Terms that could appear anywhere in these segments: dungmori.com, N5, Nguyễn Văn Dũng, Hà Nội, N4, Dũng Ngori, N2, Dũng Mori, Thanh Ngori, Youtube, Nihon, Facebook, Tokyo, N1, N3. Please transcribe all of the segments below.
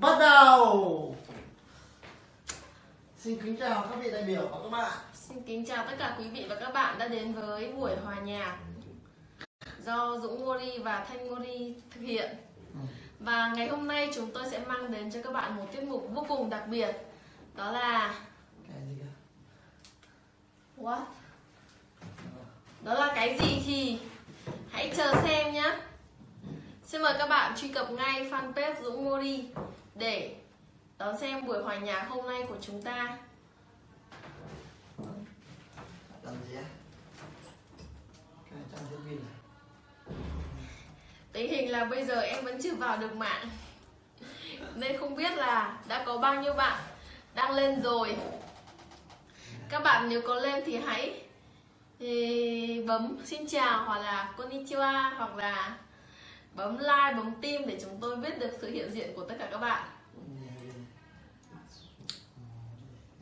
bắt đầu. Xin kính chào các vị đại biểu và các bạn. Xin kính chào tất cả quý vị và các bạn đã đến với buổi hòa nhạc do Dũng Ngori và Thanh Ngori thực hiện. Và ngày hôm nay chúng tôi sẽ mang đến cho các bạn một tiết mục vô cùng đặc biệt. Đó là... What? Đó là cái gì thì hãy chờ xem nhé. Xin mời các bạn truy cập ngay fanpage Dũng Ngori để đón xem buổi hòa nhạc hôm nay của chúng ta. Tình hình là bây giờ em vẫn chưa vào được mạng nên không biết là đã có bao nhiêu bạn đang lên rồi. Các bạn nếu có lên thì hãy bấm xin chào hoặc là konnichiwa hoặc là bấm like, bấm tim để chúng tôi biết được sự hiện diện của tất cả các bạn.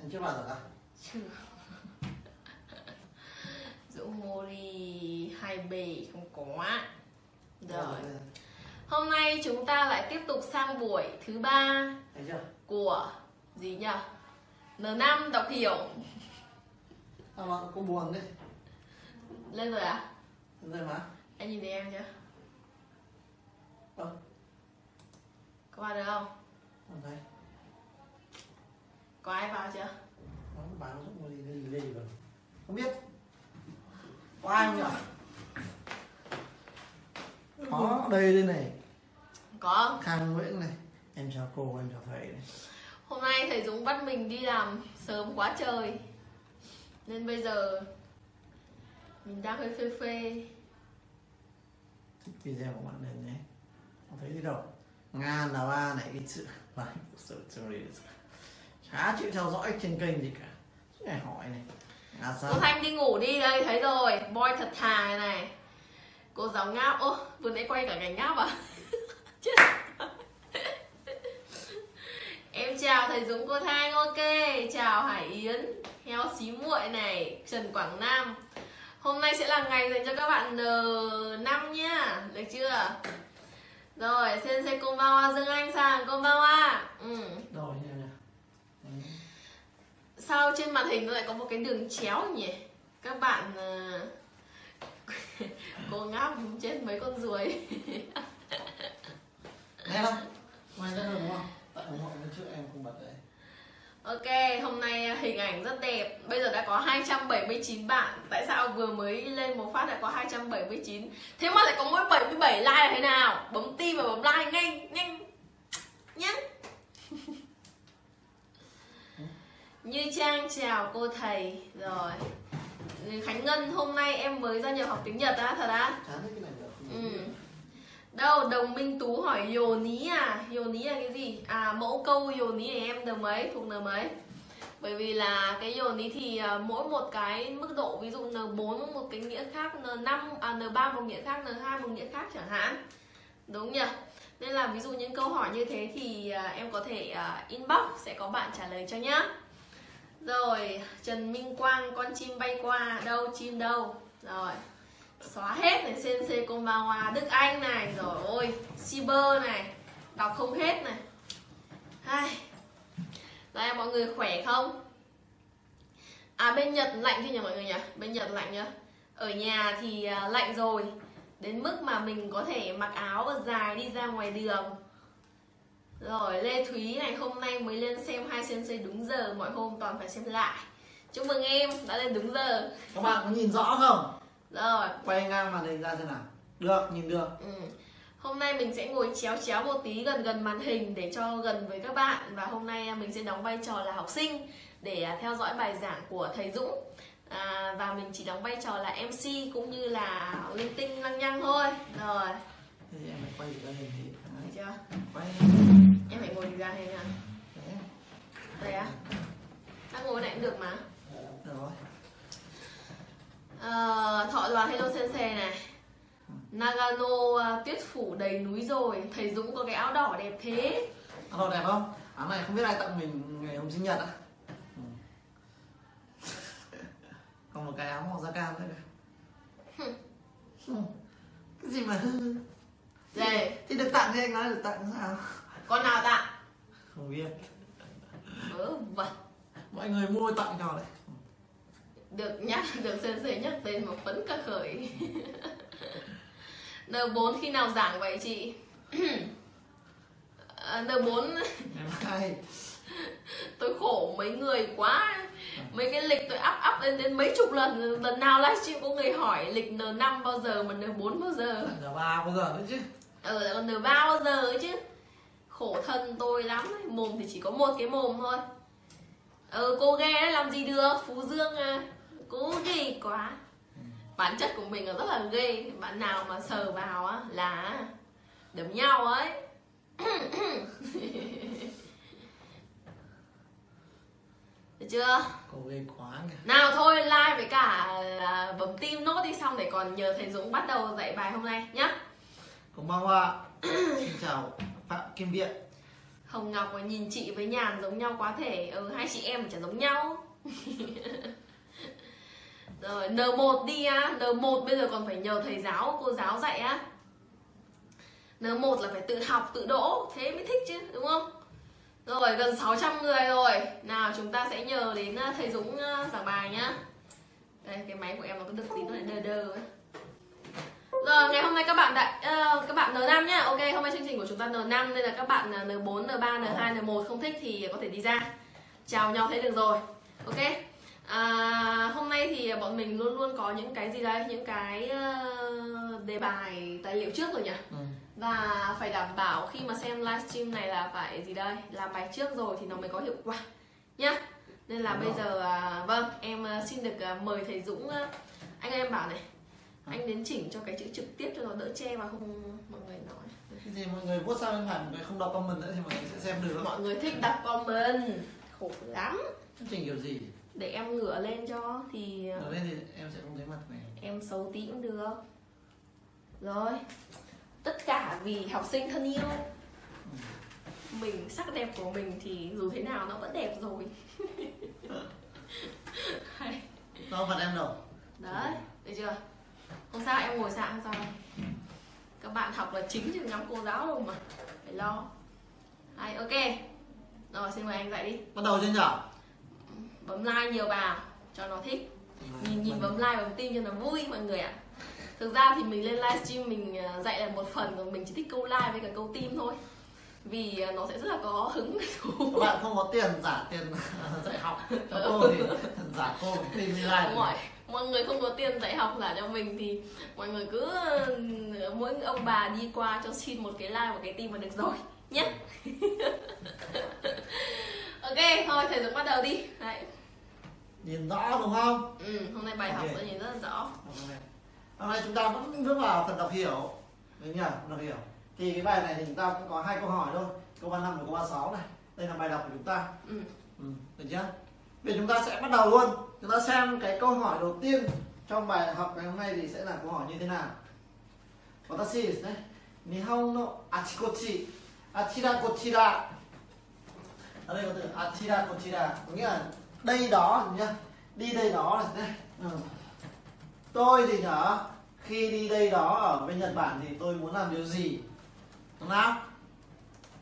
Em chưa vào rồi à? Chưa. Dungmori hai bề không có á. Rồi. Hôm nay chúng ta lại tiếp tục sang buổi thứ ba của gì nhỉ? N5 đọc hiểu. À mà cô buồn đấy. Lên rồi à? Lên rồi mà. Anh nhìn thấy em chưa? Vâng. Có vào được không? Không thấy. Có ai vào chưa? Không biết. Có ai không nhỉ? Có, đây đây này. Có Khang Nguyễn này. Em chào cô, em chào thầy này. Hôm nay thầy Dũng bắt mình đi làm sớm quá trời nên bây giờ mình đang hơi phê phê. Thích video của bạn này nhé. Không thấy gì đâu. Nga là ba này cái sự bài của story khá chịu theo dõi trên kênh gì cả. Suốt ngày hỏi này. Cô Thanh đi ngủ đi, đây thấy rồi. Boy thật thà này. Cô giáo ngáp, ô, vừa nãy quay cả cảnh ngáp à? Chết. Em chào thầy Dũng, cô Thanh, ok. Chào Hải Yến, Heo Xí Muội này, Trần Quảng Nam. Hôm nay sẽ là ngày dành cho các bạn N5 nhá, được chưa? Rồi, Sensei konbanwa, Dương Anh sang, konbanwa. Rồi nha. Sao trên màn hình nó lại có một cái đường chéo nhỉ? Các bạn... cô ngáp chết mấy con ruồi. Nghe không? Ngoài ra được đúng không? Tại ủng hộ bên trước em không bật đấy. Ok, hôm nay hình ảnh rất đẹp. Bây giờ đã có 279 bạn. Tại sao vừa mới lên một phát đã có 279? Thế mà lại có mỗi 77 like là thế nào? Bấm tim và bấm like ngay, nhanh nhé. Như Trang chào cô thầy. Rồi Khánh Ngân, hôm nay em mới gia nhập học tiếng Nhật á, thật á? Đâu, Đồng Minh Tú hỏi Yoni à? Yoni là cái gì? À, mẫu câu Yoni này em được mấy? Thuộc N mấy? Bởi vì là cái Yoni thì mỗi một cái mức độ, ví dụ N4 một cái nghĩa khác, N5, à, N3 một nghĩa khác, N2 một nghĩa khác chẳng hạn. Đúng nhỉ? Nên là ví dụ những câu hỏi như thế thì em có thể inbox, sẽ có bạn trả lời cho nhá. Rồi, Trần Minh Quang, con chim bay qua, đâu chim đâu. Rồi, xóa hết này, Sensei konbanwa, Đức Anh này, rồi ôi, Cyber này, đọc không hết này. Ai. Đây, mọi người khỏe không? À, bên Nhật lạnh chứ nhỉ mọi người nhỉ? Bên Nhật lạnh nhá. Ở nhà thì lạnh rồi, đến mức mà mình có thể mặc áo dài đi ra ngoài đường. Rồi, Lê Thúy này, hôm nay mới lên xem hai Sensei đúng giờ, mọi hôm toàn phải xem lại. Chúc mừng em đã lên đúng giờ. Các bạn có nhìn rõ không? Rồi, quay ngang màn hình ra xem nào. Được, nhìn được. Hôm nay mình sẽ ngồi chéo chéo một tí gần gần màn hình để cho gần với các bạn. Và hôm nay mình sẽ đóng vai trò là học sinh để theo dõi bài giảng của thầy Dũng. Và mình chỉ đóng vai trò là MC cũng như là linh tinh lăng nhăng thôi. Rồi thế thì em phải quay ra hình thì được chưa? Quay. Em phải ngồi ra hình à? Đấy. Đây á? Đang ngồi này cũng được mà. Được rồi. Thọ Đoàn, hello Sensei này. Nagano tuyết phủ đầy núi rồi. Thầy Dũng có cái áo đỏ đẹp thế. Áo đỏ đẹp không? Áo này không biết ai tặng mình ngày hôm sinh nhật á. Còn một cái áo màu da cam nữa kìa. Cái gì mà... Thì được tặng thì anh nói được tặng sao? Con nào tặng? Viên. Ừ, vậy. Mọi người mua tặng nhau đấy. Được nhắc, được sensei nhắc tên mà vẫn cả khởi. N4 khi nào giảng vậy chị? N4 tôi khổ mấy người quá. Mấy cái lịch tôi up lên mấy chục lần. Lần nào livestream có người hỏi lịch N5 bao giờ mà N4 bao giờ, N3 bao giờ nữa chứ. Còn N3 bao giờ nữa chứ. Khổ thân tôi lắm. Mồm thì chỉ có một cái mồm thôi. Cô ghe làm gì được. Phú Dương à, cô ghê quá. Bản chất của mình là rất là ghê. Bạn nào mà sờ vào á là đấm nhau ấy. Được chưa? Cô ghê quá kìa. Nào thôi like với cả bấm tim nốt đi, xong để còn nhờ thầy Dũng bắt đầu dạy bài hôm nay nhá. Cũng mong ạ. Xin chào Phạm Kim Viện. Hồng Ngọc nhìn chị với Nhàn giống nhau quá thể. Hai chị em chả giống nhau. Rồi N1 đi á. N1 bây giờ còn phải nhờ thầy giáo, cô giáo dạy á. N1 là phải tự học, tự đỗ, thế mới thích chứ, đúng không? Rồi gần 600 người rồi. Nào chúng ta sẽ nhờ đến thầy Dũng giảng bài nhá. Đây, cái máy của em nó có được tí nó lại đơ đơ ấy. Rồi ngày hôm nay các bạn đã các bạn N5 nhá. Ok, hôm nay chương trình của chúng ta N5 nên là các bạn N4, N3, N2, N1 không thích thì có thể đi ra. Chào nhau thế được rồi. Ok. Hôm nay thì bọn mình luôn luôn có những cái gì đây, những cái đề bài tài liệu trước rồi nhỉ. Và phải đảm bảo khi mà xem livestream này là phải gì đây, làm bài trước rồi thì nó mới có hiệu quả nhá. Nên là bây giờ vâng, em xin được mời thầy Dũng. Anh em bảo này, anh đến chỉnh cho cái chữ trực tiếp cho nó đỡ che và không mọi người nói cái gì. Mọi người vote sao bên phải, mọi người không đọc comment nữa thì mọi người sẽ xem được không? Mọi người thích đọc comment khổ lắm. Chương trình kiểu gì để em ngửa lên cho thì ngửa lên thì em sẽ không thấy mặt này, em xấu tí cũng được rồi. Tất cả vì học sinh thân yêu. Mình, sắc đẹp của mình thì dù thế nào nó vẫn đẹp rồi. Nó vật em đâu. Đấy, được chưa? Không sao, em ngồi sang sao. Các bạn học là chính chứ ngắm cô giáo đâu mà phải lo. Hay, ok. Rồi, xin mời anh dạy đi. Bắt đầu chưa nhỉ? Bấm like nhiều vào, cho nó thích. Nhìn bấm like, bấm tim cho nó vui mọi người ạ. Thực ra thì mình lên livestream mình dạy là một phần, còn mình chỉ thích câu like với cả câu tim thôi. Vì nó sẽ rất là có hứng. Các bạn không có tiền giả tiền dạy học cho cô thì giả cô tim với like. Mọi người không có tiền dạy học giả cho mình thì mọi người cứ mỗi ông bà đi qua cho xin một cái like và cái tim là được rồi nhé. Ok, thôi thầy Dũng bắt đầu đi. Đấy. Nhìn rõ đúng không? Ừ, hôm nay bài học sẽ nhìn rất là rõ. Hôm nay chúng ta vẫn bước vào phần đọc hiểu. Đúng nhỉ? Đọc hiểu. Thì cái bài này thì chúng ta cũng có hai câu hỏi thôi. Câu 35 và câu 36 này. Đây là bài đọc của chúng ta. Được chưa? Bây giờ chúng ta sẽ bắt đầu luôn. Chúng ta xem cái câu hỏi đầu tiên trong bài học ngày hôm nay thì sẽ là câu hỏi như thế nào. Watashi desu ne. Nihon no achikochi. Achira kochira. Ở đây có từ achira kochira. Có nghĩa là đây đó nhá. Đi đây đó này. Tôi thì nhở, khi đi đây đó ở bên Nhật Bản thì tôi muốn làm điều gì? Đúng không?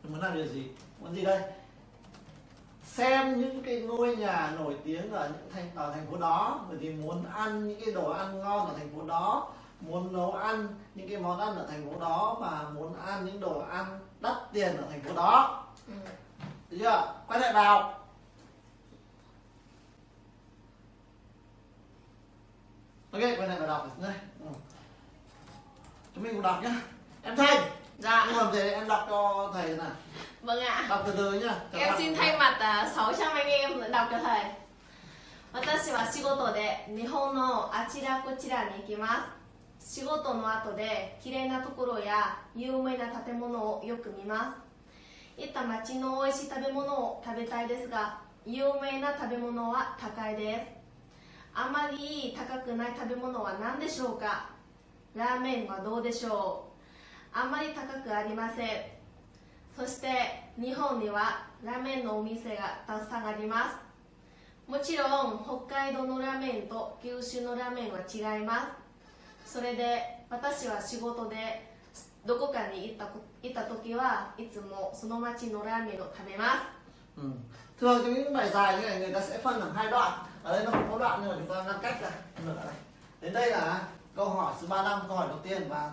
Tôi muốn làm điều gì? Muốn gì đây? Xem những cái ngôi nhà nổi tiếng ở thành phố đó. Bởi vì muốn ăn những cái đồ ăn ngon ở thành phố đó. Muốn nấu ăn những cái món ăn ở thành phố đó. Và muốn ăn những đồ ăn đắt tiền ở thành phố đó. Được chưa? Quay lại vào. Ok, bên này phải đọc đây. Chúng mình cùng đọc nhá. Em thay. Dạ. Em làm thế em đọc cho thầy nào. Vâng ạ. Đọc từ từ nhá. Em xin thay mặt 600 anh em đọc cho thầy. Watashi wa shigoto de Nihon no achira kochira ni ikimasu. Shigoto no ato de kirei na tokoro ya yuumei na tatemono o yoku mimasu. Itta machi no oishii tabemono o tabetai desu ga yuumei na tabemono wa takai desu. あまり高くない食べ物は何でしょうか。ラーメンはどうでしょう。あまり高くありません。そして日本にはラーメンのお店がたくさんあります。もちろん北海道のラーメンと九州のラーメンは違います。それで私は仕事でどこかに行った時はいつもその町のラーメンを食べます。Thường thì những bài dài như này người ta sẽ phân thành hai đoạn. Ở đây nó không có đoạn nhưng mà chúng ta ngăn cách ra. Đến đây là câu hỏi số 35, câu hỏi đầu tiên, và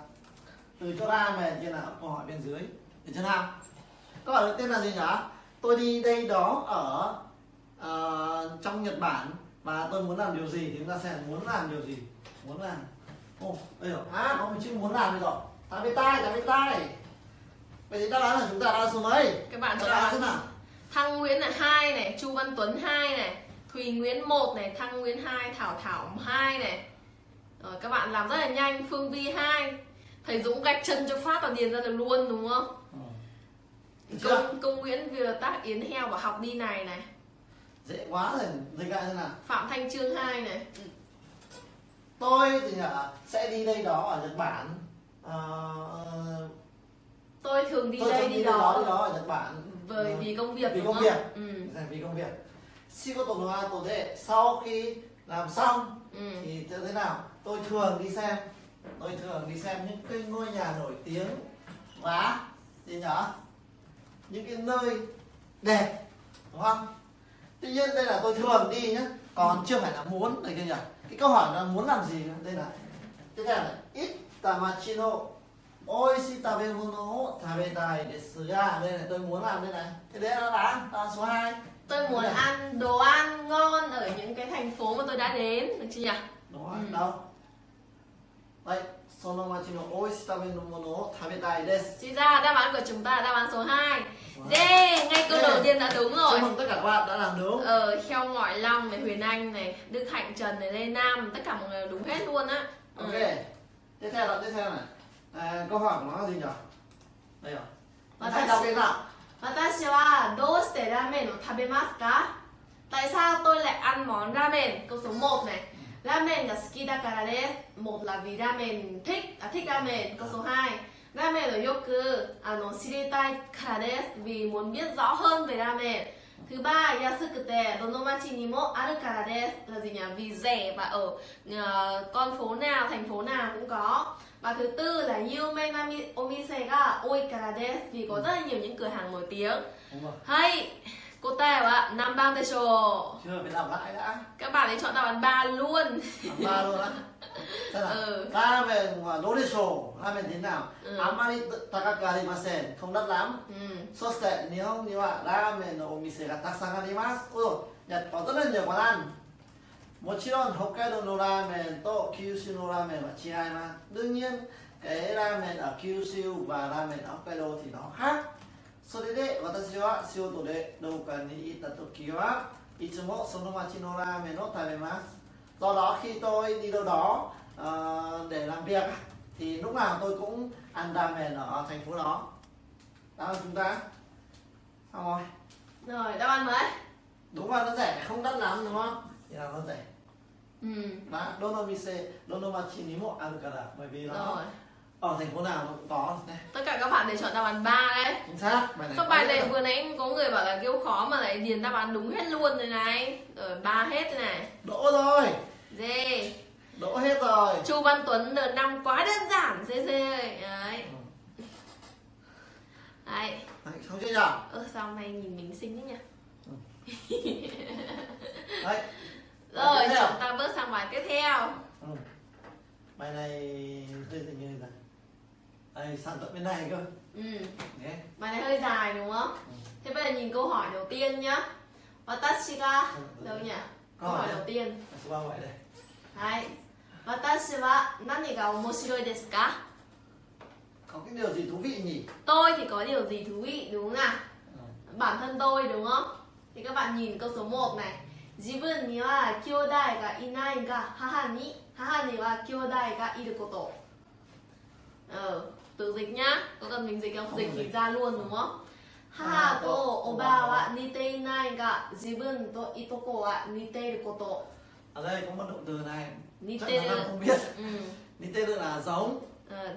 từ chỗ A về trên là câu hỏi bên dưới. Để cho nào? Câu hỏi đầu tiên là gì nhỉ? Tôi đi đây đó ở trong Nhật Bản và tôi muốn làm điều gì, thì chúng ta sẽ muốn làm điều gì? Muốn làm. Đây rồi. Có một chữ muốn làm rồi. Ta biết tai. Vậy thì đáp án là chúng ta đã số mấy? Các bạn đoán nào? Thăng Nguyễn là 2 này, Chu Văn Tuấn 2 này, Thùy Nguyễn 1 này, Thăng Nguyễn 2, Thảo 2 này. Rồi các bạn làm rất là nhanh. Phương Vi 2. Thầy Dũng gạch chân cho phát và điền ra được luôn đúng không? Công Nguyễn vừa tác Yến Heo và học đi này này. Dễ quá rồi, dịch lại thế nào? Phạm Thanh Chương 2 này. Tôi thì sẽ đi đây đó ở Nhật Bản. Tôi thường đi đây đi đó ở Nhật Bản. Vì công việc. Vì công việc. Vì công việc. Shigoto no ato de, sau khi làm xong thì thế nào? Tôi thường đi xem những cái ngôi nhà nổi tiếng và gì nhở, những cái nơi đẹp, đúng không? Tuy nhiên đây là tôi thường đi nhé, còn chưa phải là muốn này kia nhỉ. Cái câu hỏi là muốn làm gì đây này. Tiếp theo là itamachi no oishii tabemono o tabetai desu ga. Đây là tôi muốn làm đây này. Thế đấy là đáp án số 2. Tôi muốn ăn đồ ăn ngon ở những cái thành phố mà tôi đã đến, được chưa nhỉ? Đúng rồi, đâu? Đây, sonomachi no oishii tabemono o tabetai desu. Thì ra đáp án của chúng ta là đáp án số 2. Yeah, ngay câu đầu tiên đã đúng rồi. Chúc mừng tất cả các bạn đã làm đúng. Kheo Ngọi Long này, Huyền Anh này, Đức Hạnh Trần này, Lê Nam, tất cả mọi người đúng hết luôn á. Ok. Tiếp theo này. Câu hỏi của nó là gì nhỉ? Đây rồi. Hãy đọc cái nào. Watashi wa doushite ramen o tabemasu ka? Tại sao tôi lại ăn món ramen? Câu số 1 này. Ramen ga suki dakara desu. Một là vì ramen thích ramen. Câu số 2. Ramen no yoku shiretai kara desu. Vì muốn biết rõ hơn về ramen. Thứ ba, yasukute donomachi ni mo aru kara desu. Là gì nhỉ? Vì rẻ và ở con phố nào, thành phố nào cũng có. Và thứ tư là yume na omise ga oi kara desu. Vì có rất là nhiều những cửa hàng nổi tiếng. Hay, kotae wa nanban desho. Chưa phải làm lại đã. Các bạn ấy chọn đáp án 3 luôn. 3 luôn á. Ramen và do desho. Ramen thế nào? Amari takaka arimasen, không đắt lắm. Soshite nihon ni wa ramen no omise ga takusan arimasu. Ôi dồi, Nhật có rất là nhiều quán ăn. Mochiron Hokkaido no ramen to Kyushu no ramen và Chiaima. Đương nhiên cái ramen ở Kyushu và ramen ở Hokkaido thì nó khác. Sorede watashi wa shioto de douka ni ita toki wa itsumo sono machi no ramen no tabemasu. Do đó khi tôi đi đâu đó để làm việc thì lúc nào tôi cũng ăn ramen ở thành phố đó. Đáp án chúng ta xong rồi. Rồi đáp án mới. Đúng rồi, nó rẻ, không đắt lắm đúng không? Thì là nó rẻ. Donomise, donomachi ni mo aru kara, bởi vì nó ở thành phố nào nó cũng có. Tất cả các bạn để chọn đáp án 3 đấy. Chính xác. Bài này vừa nãy có người bảo là kêu khó mà lại điền đáp án đúng hết luôn rồi này. Rồi 3 hết rồi này. Đỗ rồi. Dê. Đỗ hết rồi. Chu Văn Tuấn N5 quá đơn giản. Dê ơi. Đấy. Đấy. Xong chưa nhỉ? Sao hôm nay nhìn mình xinh thế nhỉ? Đấy. Rồi chúng ta bước sang bài tiếp theo. Bài này hơi dừng như này. Đây sang tận bên này cơ. Bài này hơi dài đúng không? Thế bây giờ nhìn câu hỏi đầu tiên nhá. Watashi ga đâu nhỉ? Câu hỏi đầu tiên. Số 3 gọi đây. Hai. Watashi wa nani ga omoshiroi desu ka? Có cái điều gì thú vị nhỉ? Tôi thì có điều gì thú vị đúng không nào? Bản thân tôi đúng không? Thì các bạn nhìn câu số 1 này. Jibun ni wa kyoudai ga inai ga haha ni wa kyoudai ga iru koto. Tự dịch nhá, có cần mình dịch không? Dịch thì ra luôn đúng không? Haha to oba wa nite inai ga jibun to itoko wa niteiru koto. Ở đây có một động từ này. Nite là không biết. Nite là giống.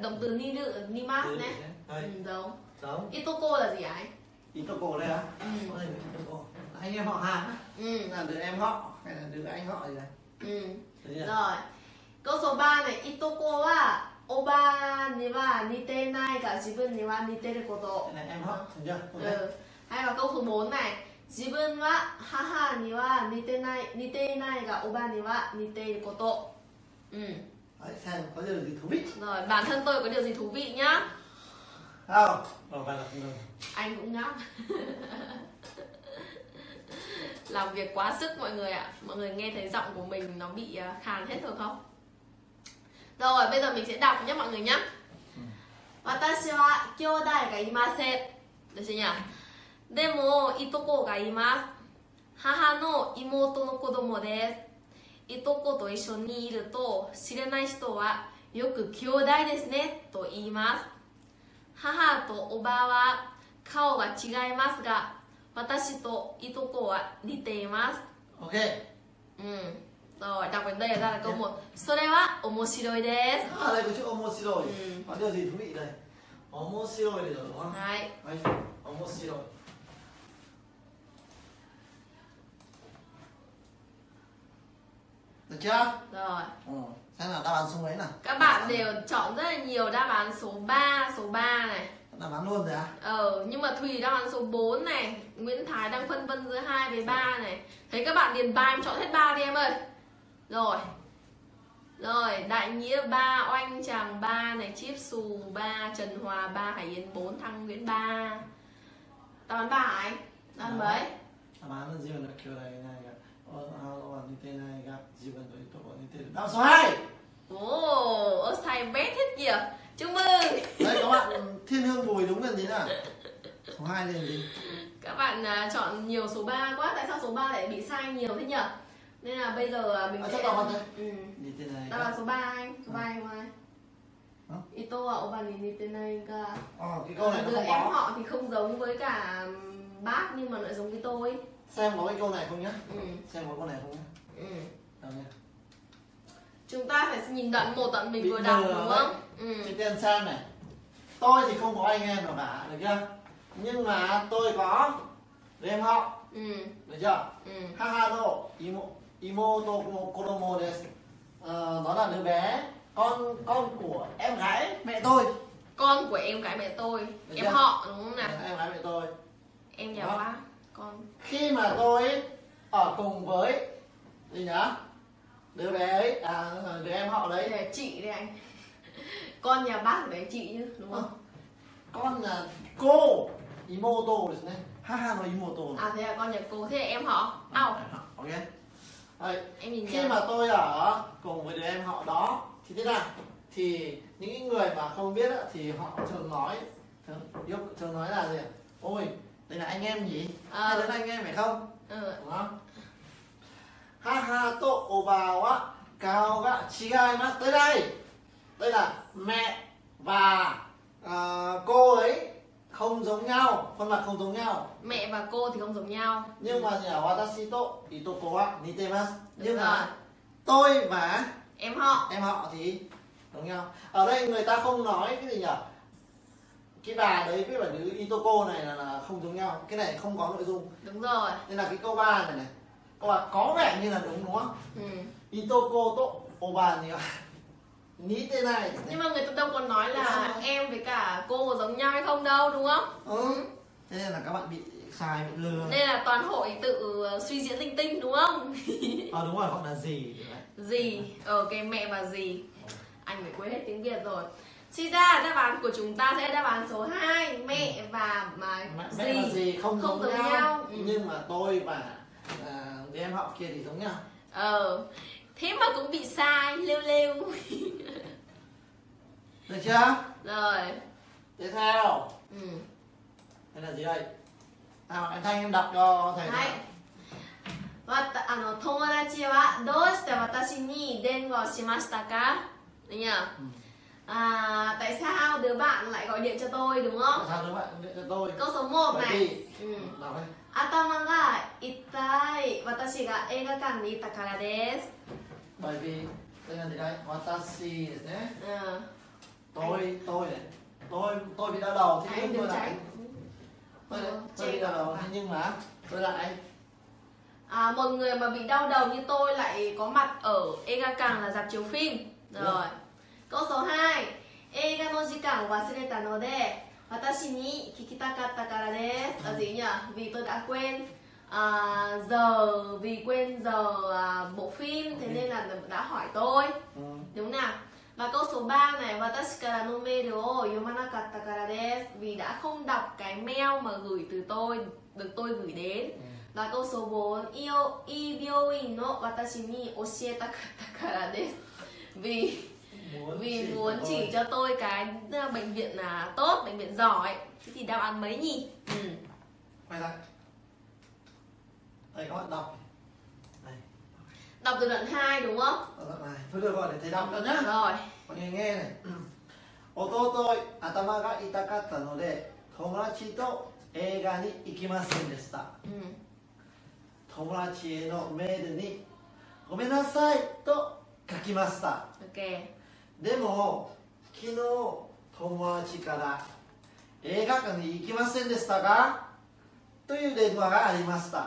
Động từ nimasu này. Giống. Itoko là gì ấy? Itoko đây á. Anh em họ hàng. Là đứa em họ hay là đứa anh họ gì này. Rồi. Câu số 3 này, itoko wa oba ni wa nitenai ga jibun ni wa niteru koto. Này em họ, hiểu chưa? Hay là câu số 4 này, 自分は母には似ていないがおばには似ていること。Đấy, xem có điều gì thú vị. Rồi, bản thân tôi có điều gì thú vị nhá. Không. Anh cũng ngáp. Làm việc quá sức mọi người ạ. Mọi người nghe thấy giọng của mình nó bị khàn hết rồi không? Rồi, bây giờ mình sẽ đọc nhé mọi người nhé. Watashi wa kyoudai ga imasen. Được chưa nhỉ? Demo itoko ga imasu. Haha no imoto no kodomo desu. いとこと一緒にいると知れない人はよく兄弟ですねと言います。母とおばは顔が違いますが、私といとこは似ています。OK。Rồi, đặc biệt đây là câu 1. それは面白いです。あ、đây có chữ 面白い。あ、điều gì thú vị đây? 面白いでしょ、đúng không? はい。はい。面白い。Được chưa? Rồi. Xem là đáp án số mấy nào? Các bạn đều chọn rất là nhiều đáp án số 3, số 3 này. Đáp án luôn rồi à? Nhưng mà Thùy đáp án số 4 này, Nguyễn Thái đang phân vân giữa 2 với 3 này. Thấy các bạn điền 3, em chọn hết 3 đi em ơi. Rồi. Rồi, Đại Nghĩa 3, Oanh Tràng 3 này, Chip Xù 3, Trần Hòa 3, Hải Yến 4, Thăng Nguyễn 3. Đáp án 3 hả anh? Đáp án mấy? Đáp án là gì mà kiểu này này ạ? Đáp số 2. Ồ, ơ sai bé thích kìa. Chúc mừng. Đấy các bạn, Thiên Hương Bùi đúng là thế nào? Số 2 này gì? Các bạn chọn nhiều số 3 quá, tại sao số 3 lại bị sai nhiều thế nhỉ? Nên là bây giờ mình sẽ đáp án số 3 anh, số 3 anh ngoài. Ito wa oba ni nitenai ga. Cái câu này nó không có. Họ thì không giống với cả bác nhưng mà lại giống với tôi. Xem có cái câu này không nhá? Xem có câu này không nhá? Đâu nhá? Chúng ta phải nhìn đoạn 1 đoạn mình vừa đọc đúng không? Chị Tiên xem này. Tôi thì không có anh em nào cả, được chưa? Nhưng mà tôi có để em họ. Được chưa? Haha no imoto kodomo desu. Đó là đứa bé, con của em gái mẹ tôi. Con của em gái mẹ tôi, em họ đúng không nào? Em gái mẹ tôi. Em già quá. Khi mà tôi ở cùng với gì nhá, đứa bé ấy, đứa em họ đấy, là chị đấy anh, con nhà bác đấy chị chứ đúng không? Con là cô imoto đấy, haha nó imoto. À thế là con nhà cô, thế là em họ. Ok. Đấy, em nhìn khi mà tôi ở cùng với đứa em họ đó thì thế nào? Thì những người mà không biết thì họ thường nói là gì? Ôi đây là anh em gì? Đây là anh em phải không? Đúng không? Haha to oba wa kao ga chigaimasu. Tới đây. Đây là mẹ và cô ấy không giống nhau, khuôn mặt không giống nhau. Mẹ và cô thì không giống nhau. Nhưng mà watashi to itoko wa nitemasu. Nhưng mà tôi và em họ thì giống nhau. Ở đây người ta không nói cái gì nhỉ? Cái bà đấy với bà nữ Itoko này là không giống nhau. Cái này không có nội dung. Đúng rồi. Nên là cái câu 3 này này, câu 3 có vẻ như là đúng không? Itoko to oba ni wa nitenai. Nhưng mà người ta đâu còn nói là em với cả cô giống nhau hay không đâu, đúng không? Thế nên là các bạn bị sai, bị lừa. Nên là toàn hội tự suy diễn linh tinh đúng không? Đúng rồi, gọi là gì? Gì, cái mẹ và gì. Anh phải quên hết tiếng Việt rồi. Suy ra đáp án của chúng ta sẽ là đáp án số 2. Mẹ và gì không giống nhau. Nhưng mà tôi và em họ kia thì giống nhau. Thế mà cũng bị sai, lêu lêu. Được chưa? Rồi. Tiếp theo. Đây là gì đây? Nào em Thanh em đọc cho thầy. Tomodachi wa doushite watashi ni denwa o shimashita ka? Được nhỉ? Tại sao đứa bạn lại gọi điện cho tôi đúng không? Tại sao đứa bạn gọi điện cho tôi? Câu số 1 này. Atama ga ittai watashi ga eigakan ni itakara desu. Bởi vì đây là gì đây? Watashi đấy. Tôi này. Tôi bị đau đầu thế nhưng tôi lại. Tôi bị đau đầu thế nhưng mà tôi lại. Một người mà bị đau đầu như tôi lại có mặt ở Eigakan là rạp chiếu phim. Rồi. Câu số 2. Eiga no jikan wasureta node watashi ni kikitakatta kara desu. Là gì nhỉ? Vì tôi đã quên giờ vì quên giờ bộ phim, thế nên là đã hỏi tôi. Đúng nào? Và câu số 3 này, watashi kara no mail o yomanakatta kara desu, vì đã không đọc cái mail mà gửi từ tôi, được tôi gửi đến. Và câu số 4, ii byouin no watashi ni oshietakatta kara desu, vì muốn chỉ cho tôi cái bệnh viện là tốt, bệnh viện giỏi. Thế thì đáp án mấy nhỉ? Quay lại. Đây các bạn đọc. Đây. Đọc từ đoạn 2 đúng không? Đoạn này. Thôi được rồi, để thầy đọc nữa nhá. Rồi. Mọi người nghe này. Ototoi atama ga itakatta node tomodachi to eiga ni ikimasen deshita. Tomodachi e no mail ni gomenasai to kakimashita. Okay. Demo kino tomodachi kara eiga kan ni ikimasen deshita ga to iu denwa ga arimashita.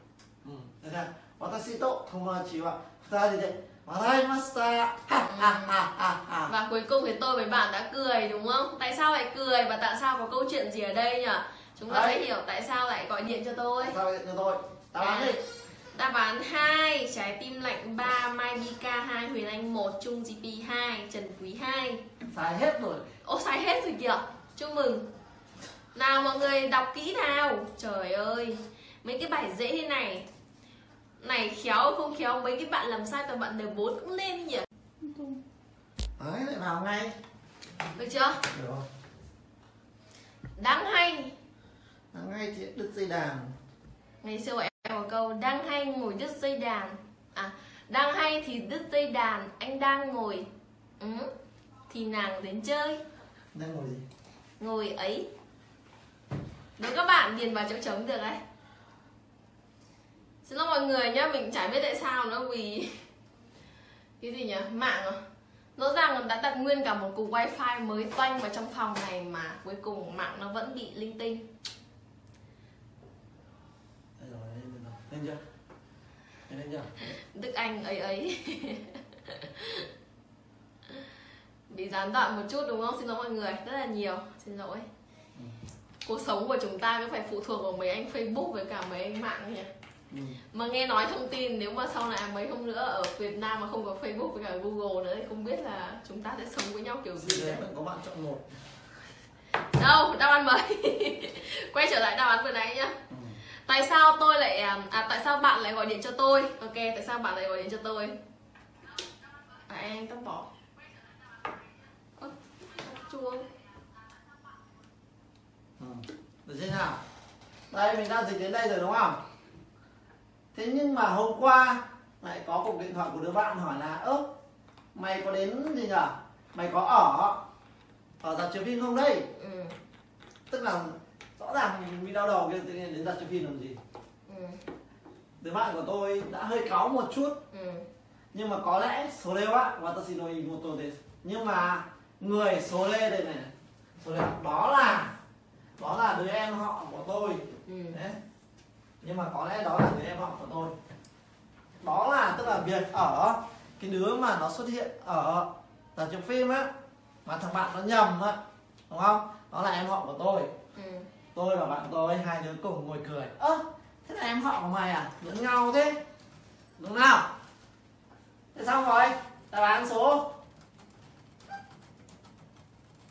Và cuối cùng thì tôi với bạn đã cười đúng không? Tại sao lại cười và tại sao có câu chuyện gì ở đây nhỉ? Chúng ta sẽ hiểu tại sao lại gọi điện cho tôi. Đáp án 2, trái tim lạnh 3, Mai Bika 2, Huyền Anh 1, Trung GP 2, Trần Quý 2. Sai hết rồi. Ô sai hết rồi kìa. Chúc mừng. Nào mọi người đọc kỹ nào. Trời ơi, mấy cái bài dễ thế này khéo không khéo mấy cái bạn làm sai toàn bạn N4 cũng lên nhỉ. Đấy, lại vào ngay. Được chưa? Được. Đáng hay. Đáng hay chị đứt dây đàn. Ngày xưa bọn em có câu đang hay ngồi đứt dây đàn. À, đang hay thì đứt dây đàn, anh đang ngồi thì nàng đến chơi. Đang ngồi gì? Ngồi ấy. Nếu các bạn điền vào chỗ trống được đấy. Xin lỗi mọi người nhá, mình chả biết tại sao nó vì cái gì nhỉ? Mạng à? Rõ ràng là đã đặt nguyên cả một cục wifi mới toanh vào trong phòng này mà cuối cùng mạng nó vẫn bị linh tinh. Lên chưa? Lên chưa? Đức Anh ấy ấy. Bị gián đoạn một chút đúng không? Xin lỗi mọi người, rất là nhiều. Xin lỗi. Cuộc sống của chúng ta cũng phải phụ thuộc vào mấy anh Facebook với cả mấy anh mạng nhỉ? Mà nghe nói thông tin nếu mà sau này mấy hôm nữa ở Việt Nam mà không có Facebook với cả Google nữa thì không biết là chúng ta sẽ sống với nhau kiểu gì đấy. Có bạn chọn một. Đâu, đáp án mới. Quay trở lại đáp án vừa nãy nhá. Tại sao tôi lại tại sao bạn lại gọi điện cho tôi? Ok, tại sao bạn lại gọi điện cho tôi? À em tắt bỏ. Chuông. Được thế nào? Đây mình đã dịch đến đây rồi đúng không? Thế nhưng mà hôm qua lại có cuộc điện thoại của đứa bạn hỏi là ơ mày có đến gì nhở? Mày có ở dạp chiếu phim không đây? Tức là rõ ràng mình bị đau đầu kia, tự nhiên đến dạp chiếu phim làm gì? Đứa bạn của tôi đã hơi cáu một chút. Nhưng mà có lẽ số lê quá watashi no imoto desu. Nhưng mà người số lê đây này, số lê đó là đứa em họ của tôi. Đấy. Nhưng mà có lẽ đó là người em họ của tôi. Đó là tức là việc ở cái đứa mà nó xuất hiện ở tập chiếu phim á, mà thằng bạn nó nhầm á, đúng không? Đó là em họ của tôi. Tôi và bạn tôi hai đứa cùng ngồi cười. Ơ, thế là em họ của mày à? Giống nhau thế, đúng nào? Thế xong rồi, đáp án số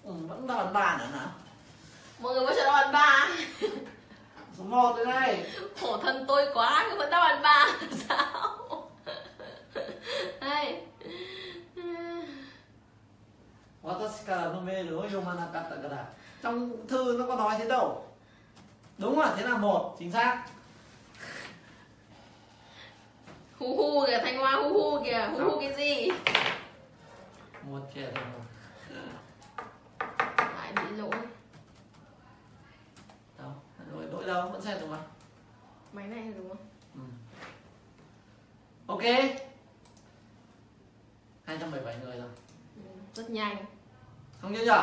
vẫn đáp án 3 nữa nào. Mọi người có chờ đáp án 3. Số 1 thế này. Khổ thân tôi quá, nhưng vẫn đáp án 3 sao? Đây. Watashi kara no mail o yomanakatta kara. Trong thư nó có nói thế đâu. Đúng là thế là 1, chính xác. Hu hu kìa, Thanh Hoa hu hu kìa, hu hu cái gì? Một kìa Thanh Hoa. Lại bị lỗi. Lỗi đâu vẫn xem được mà Máy này là đúng không? Ừ. Ok, 217 người rồi. Rất nhanh. Không nhớ nhở?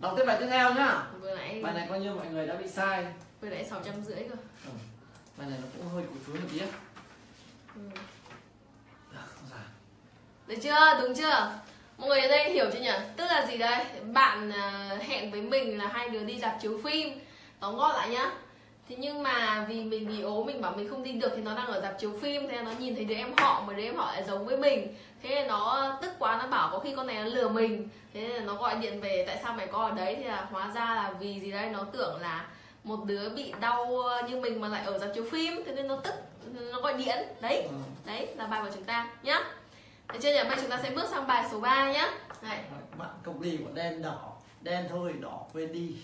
Đọc tiếp bài tiếp theo nhá. Vừa nãy bài này coi như mọi người đã bị sai. Vừa nãy 650 cơ. Ừ. Bài này nó cũng hơi củ chuối một tí. Ừ. Được, không sao. Được chưa? Đúng chưa? Mọi người ở đây hiểu chưa nhỉ? Tức là gì đây? Bạn hẹn với mình là hai đứa đi dạp chiếu phim. Tóm gọn lại nhá. Thế nhưng mà vì mình bị ốm, mình bảo mình không đi được, thì nó đang ở rạp chiếu phim, thế là nó nhìn thấy đứa em họ, mà đứa em họ lại giống với mình. Thế là nó tức quá, nó bảo có khi con này nó lừa mình. Thế là nó gọi điện về tại sao mày có ở đấy, thì là hóa ra là vì gì đây, nó tưởng là một đứa bị đau như mình mà lại ở rạp chiếu phim, thế nên nó tức, nó gọi điện. Đấy, đấy là bài của chúng ta nhá. Thế chưa nhỉ? Bây giờ chúng ta sẽ bước sang bài số 3 nhá. Này. Bạn công ty của đen đỏ, đen thôi đỏ quên đi.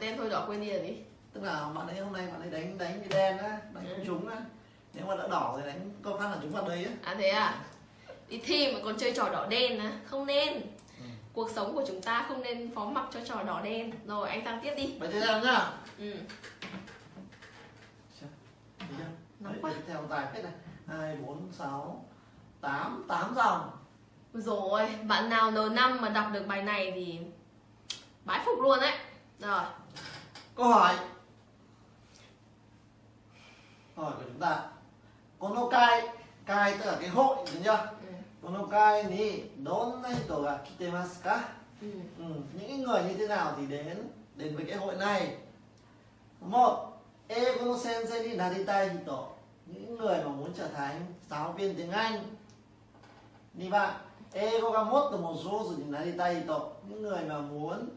Đen thôi đỏ quên đi là gì? Tức là bạn ấy hôm nay bạn ấy đánh cái đen á, đánh không trúng á. Nếu mà đã đỏ thì đánh có phát là trúng vào đây á. À thế à? Đi thi mà còn chơi trò đỏ đen á, không nên. Ừ. Cuộc sống của chúng ta không nên phó mặc cho trò đỏ đen. Rồi anh sang tiếp đi. Bài tiếp theo nhá. Ừ. Nóng quá. Tiếp theo dài phết này. 2, 4, 6, 8 dòng. Rồi, bạn nào N5 mà đọc được bài này thì bái phục luôn đấy. Rồi. Câu hỏi của chúng ta, konokai, kai tức là cái hội, đúng chưa? Ừ. Konokai ni donna hito ga kitemasu ka? Ừ. Ừ. Những người như thế nào thì đến với cái hội này? Một, eigo no sensei ni naritai hito, những người mà muốn trở thành giáo viên tiếng Anh. Ni ba, eigo ga motto mo jouzu ni naritai hito, những người mà muốn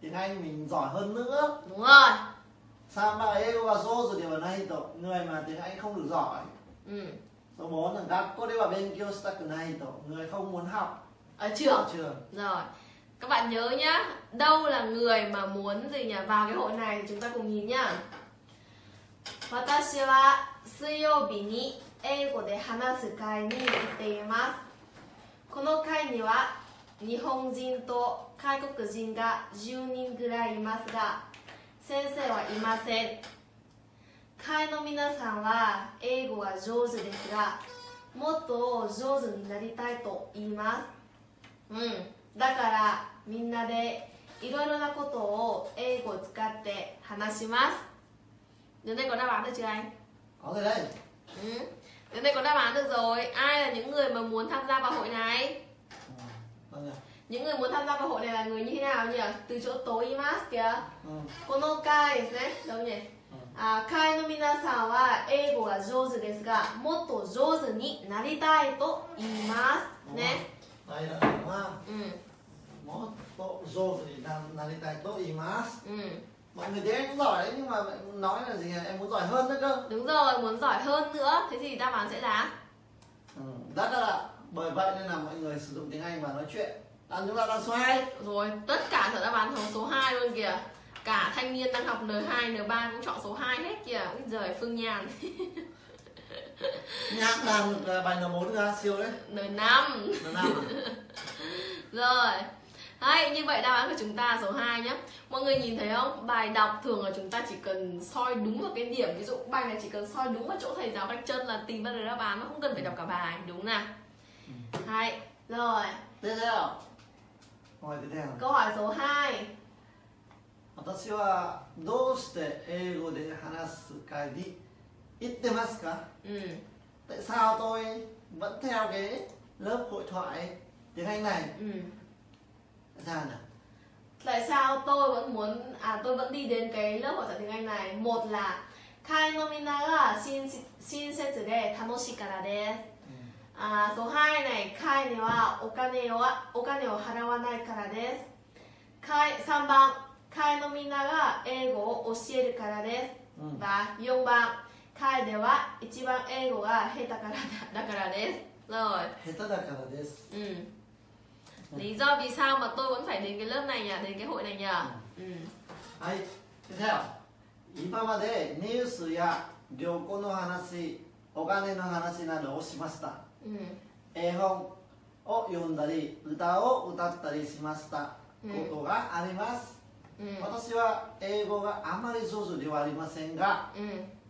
tiếng Anh mình giỏi hơn nữa. Đúng rồi. Samba ego và so rồi điều này tổ, người mà tiếng Anh không được giỏi. Ừ. Số 4 là gakko de wa benkyou shitaku nai tổ, người không muốn học ở trường. Rồi. Các bạn nhớ nhá, đâu là người mà muốn gì nhỉ? Vào cái hội này thì chúng ta cùng nhìn nhá. Watashi wa suiyoubi ni eigo de hanasu kai ni iteimasu. Kono kai ni wa nihonjin to 外国人が10人ぐらいいますが、先生はいません。会の皆さんは英語が上手ですが、もっと上手になりたいと言います。うん、だからみんなでいろいろなことを英語を使って話します。でね、これはどっちがいい？これだよ。うん。でね、これはどっちがいい？あいら、những người mà muốn tham gia vào hội này。Những người muốn tham gia vào hội này là người như thế nào nhỉ? Từ chỗ tối imas kìa. Konokai đấy, đâu nhỉ? Kai no minasan wa eigo ga jouzu desu ga motto jouzu ni naritai to imasu. Đấy. Đây là đúng không? Ừ. Motto jouzu ni naritai to imasu. Ừ. Mọi người thấy em cũng giỏi đấy, nhưng mà nói là gì? Em muốn giỏi hơn nữa cơ. Đúng rồi, muốn giỏi hơn nữa. Thế thì đáp án sẽ là? Ừ, rất là. Bởi vậy nên là mọi người sử dụng tiếng Anh và nói chuyện. Chúng ta đang số 2. Rồi, tất cả đã đáp án thành số 2 luôn kìa. Cả thanh niên đang học N2, N3 cũng chọn số 2 hết kìa. Úi giời, Phương Nhàn. Nhàn đang bài N4 ra siêu đấy. N5. Rồi. Đấy, như vậy đáp án của chúng ta số 2 nhé. Mọi người nhìn thấy không? Bài đọc thường là chúng ta chỉ cần soi đúng vào cái điểm. Ví dụ bài này chỉ cần soi đúng vào chỗ thầy giáo vạch chân là tìm ra được đáp án. Nó không cần phải đọc cả bài, đúng nào? Đấy, rồi. Tiếp theo. Câu hỏi số 2. Watashi wa doushite eigo de hanasu kai ni ittemasu ka? Tại sao tôi vẫn theo cái lớp hội thoại tiếng Anh này? Tại sao tôi vẫn muốn tôi vẫn đi đến cái lớp hội thoại tiếng Anh này? Một là kai no mina ga shinsetsu de tanoshii kara desu. Số 2 này, kai ni wa okane o harawanai kara desu. 3 番、会のみんなが英語を教えるからです。4番、会では一番英語が下手からだからです。下手だからです。Lý do vì sao mà tôi vẫn phải đến cái lớp này nhỉ, đến cái hội này nhỉ? Hãy tiếp theo. 今までニュースや旅行の話、お金の話などをしました。絵本を読んだり、歌を歌ったりしましたことがあります。私は英語があまり上手ではありませんが、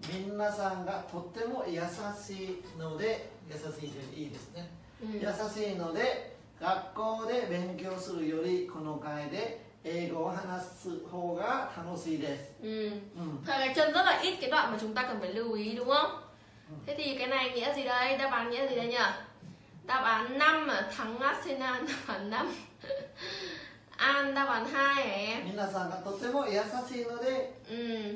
皆さんがとっても優しいので、優しいというのはいいですね、うん、優しいので学校で勉強するよりこの会で英語を話す方が楽しいです。Thời ngày chân rất là ít cái đoạn mà chúng ta cần phải lưu ý đúng không? Thế thì cái này nghĩa gì đây? Đáp án nghĩa gì đây nhỉ? Đáp án 5 à? Thắng Arsenal đáp án 5. An đáp án 2 hả em? Minasan ga totemo yasashii node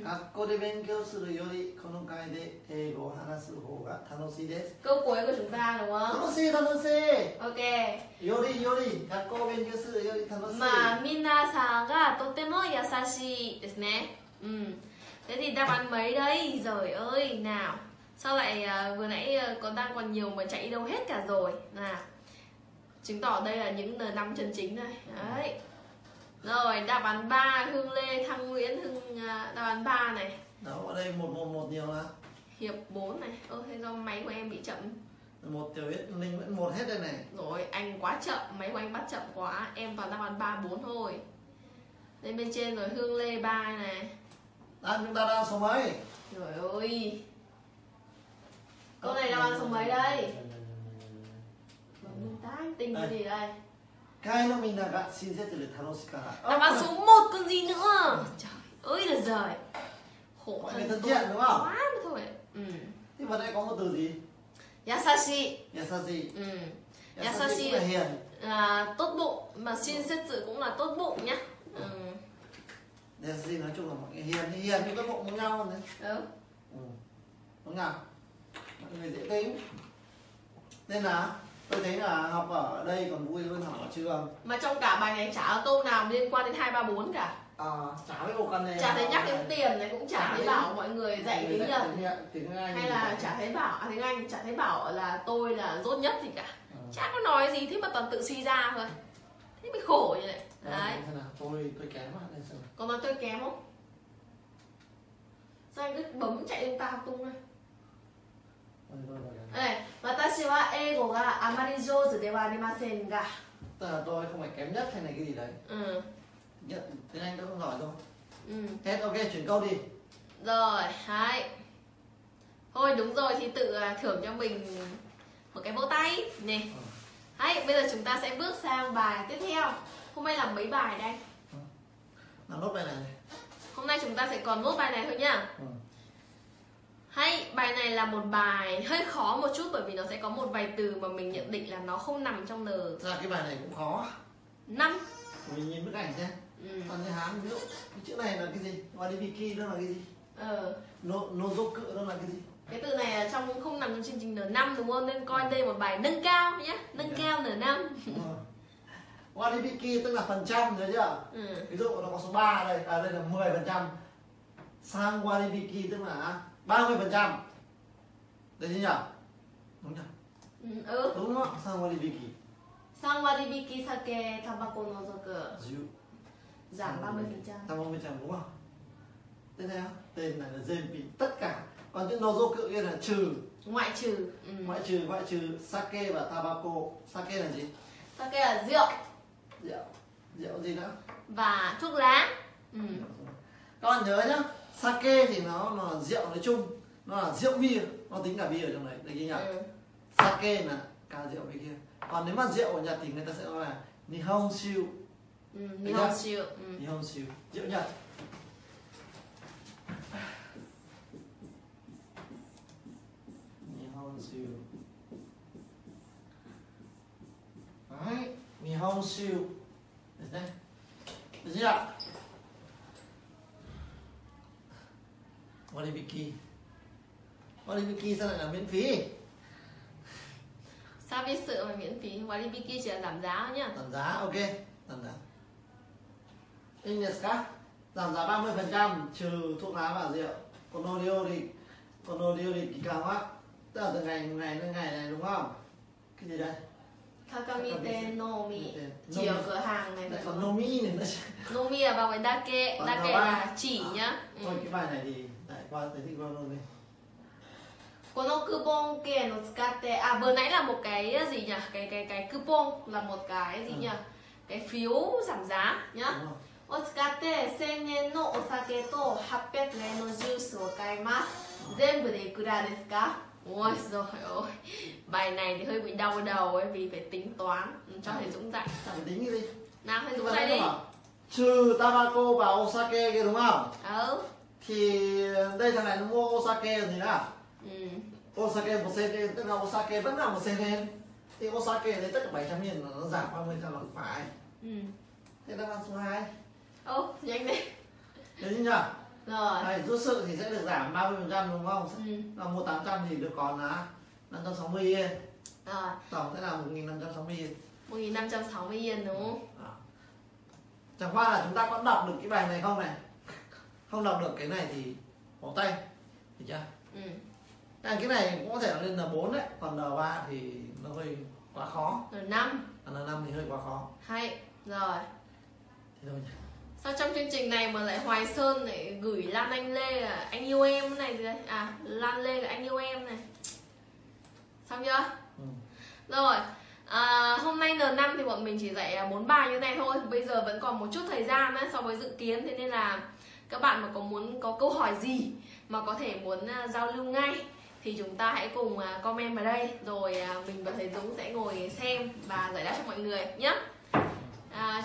gakkou de benkyou suru yori kono kai de eigo o hanasu hou ga tanoshii desu. Câu cuối của chúng ta đúng không? Tanoshii tanoshii. Ok. Yori yori gakkou o benkyou suru yori tanoshii. Mà minasan ga totemo yasashii desu ne. Thế thì đáp án mấy đây? Giời ơi, nào. Sao lại vừa nãy còn nhiều mà chạy đi đâu hết cả rồi. Nào. Chứng tỏ đây là những N5 chân chính này. Đấy. Rồi, đáp án 3, Hương Lê, Thăng Nguyễn, đáp án 3 này. Đó, ở đây 111 nhiều hả? Hiệp 4 này. Ơ, thế do máy của em bị chậm. 1 tiểu hết, Linh vẫn 1 hết đây này. Rồi, anh quá chậm, máy của anh bắt chậm quá. Em toàn đáp án 3, 4 thôi. Lên bên trên rồi, Hương Lê 3 này. Đáp chúng ta đang số mấy? Trời ơi. Câu này đáp án số mấy đây? Tình gì đây? Đáp án số 1 còn gì nữa? Trời ơi là giời. Khổ thân thiện quá mới thôi. Thế vào đây có một từ gì? Yasashi. Yasashi. Yasashi là hiền, tốt bụng. Mà shinsetsu cũng là tốt bụng nhá. Yasashi nói chung là một cái hiền. Hiền thì tốt bụng với nhau đấy. Đúng nào? Mọi người dễ tính. Nên là tôi thấy là học ở đây còn vui hơn học ở trường. Mà trong cả bài này chả có câu nào liên quan đến 2, 3, 4 cả. Chả thấy một con này. Chả thấy nhắc đến tiền này, cũng chả thấy bảo mọi người dạy tiếng Nhật. Hay là chả thấy bảo tiếng Anh, chả thấy bảo là tôi là dốt nhất gì cả. Chả có nói gì thế mà toàn tự suy ra thôi. Thế mới khổ như vậy. Đấy. Tôi kém à? Còn mà tôi kém không? Sao anh cứ bấm chạy lên ta học tung này? Watashi wa eigo ga amari jouzu de wa arimasen ga. Tức là tôi không phải kém nhất hay này cái gì đấy. Nhất tiếng Anh tôi không giỏi đâu. Hết, ok, chuyển câu đi. Rồi, đấy. Thôi đúng rồi thì tự thưởng cho mình một cái vỗ tay nè. Đấy, bây giờ chúng ta sẽ bước sang bài tiếp theo. Hôm nay làm mấy bài đây? Làm nốt bài này. Hôm nay chúng ta sẽ còn nốt bài này thôi nhá. Hay, bài này là một bài hơi khó một chút bởi vì nó sẽ có một vài từ mà mình nhận định là nó không nằm trong N. Dạ, cái bài này cũng khó. 5. Mình nhìn bức ảnh xem. Còn cái Hán ví dụ cái chữ này là cái gì? Wadibiki đó là cái gì? Nozoku đó là cái gì? Cái từ này là trong không nằm trong chương trình N5 đúng không? Nên coi đây một bài nâng cao nhé. Nâng cao N5. Wadibiki tức là phần trăm rồi chứ ạ. Ví dụ nó có số 3 đây, đây là 10%. Sang Wadibiki tức là 30%. Đấy chứ nhỉ? Đúng rồi. Đúng không? Sang Wadibiki. Sang Wadibiki sake tabako nozoku. Giảm 30%. 30% đúng không? Thế nào? Tên này là JP tất cả. Còn chữ nozoku kia là trừ. Ngoại trừ. Ngoại trừ, ngoại trừ sake và tabako. Sake là gì? Sake là rượu. Rượu. Rượu gì nữa? Và thuốc lá. Các bạn nhớ nhá. Sake thì nó là rượu nói chung, nó là rượu bia, nó tính cả bia ở trong đấy, đấy kia nhỉ? Sake là cả rượu bên kia. Còn nếu mà rượu ở Nhật thì người ta sẽ nói là Nihon shiu. Nihon shiu. Nihon shiu. Rượu Nhật. Nihon shiu. Đấy, Nihon shiu. Đấy đấy. Được chưa ạ? Wadibiki. Wadibiki sao lại là miễn phí? Sao biết sự mà miễn phí? Wadibiki chỉ là giảm giá nhá. Giảm giá, ok. Giảm giá. Indeska. Giảm giá 30% trừ thuốc lá và rượu. Kono ryori kikawa. Tức là từ ngày đến ngày này đúng không? Cái gì đây? Kakamite nomi. Chỉ ở cửa hàng này. Lại còn nomi này nữa. Nomi là vào cái dake. Dake là chỉ nhá. Thôi cái bài này thì qua tới đi qua luôn đi. Kono coupon ke no tsukatte. À vừa nãy là một cái gì nhỉ? Cái coupon là một cái gì nhỉ? Cái phiếu giảm giá nhá. Otsukatte 1000 yen no osake to 800 yen no juice o kaimasu. 全部でいくらですか? Ôi rồi ôi, bài này thì hơi bị đau đầu ấy vì phải tính toán. Cho thầy Dũng dạy. Thầy tính đi. Nào thầy Dũng dạy đi. Trừ Tabako và Osake kia đúng không? Ừ. Thì đây thằng này nó mua Osake thì nào? Ừ. Osake 1 cent, tức là Osake vẫn là 1 cent. Thì Osake đấy tất cả 700.000 nó giảm 30% là phải. Ừ. Thế đáp án số 2. Ừ, nhanh đi. Thế chứ nhờ? Rồi. Đấy, rút sự thì sẽ được giảm 30% đúng không? Ừ. Là mua 800 thì được còn là 560 yên. Rồi. Tổng sẽ là 1.560 yên. 1.560 yên đúng không? Đó. Chẳng qua là chúng ta có đọc được cái bài này không này? Không đọc được cái này thì bỏ tay. Được chưa? Ừ. Cái này cũng có thể lên N4 đấy. Còn N3 thì nó hơi quá khó. N5. N5 thì hơi quá khó. Hay. Rồi. Thế thôi nhỉ. Sao trong chương trình này mà lại Hoài Sơn lại gửi Lan Anh Lê là anh yêu em này gì đấy? À, Lan Lê là anh yêu em này. Xong chưa? Ừ. Rồi, hôm nay N5 thì bọn mình chỉ dạy 4 bài như này thôi. Bây giờ vẫn còn một chút thời gian so với dự kiến. Thế nên là các bạn mà có muốn có câu hỏi gì mà có thể muốn giao lưu ngay thì chúng ta hãy cùng comment vào đây. Rồi mình và thầy Dũng sẽ ngồi xem và giải đáp cho mọi người nhé.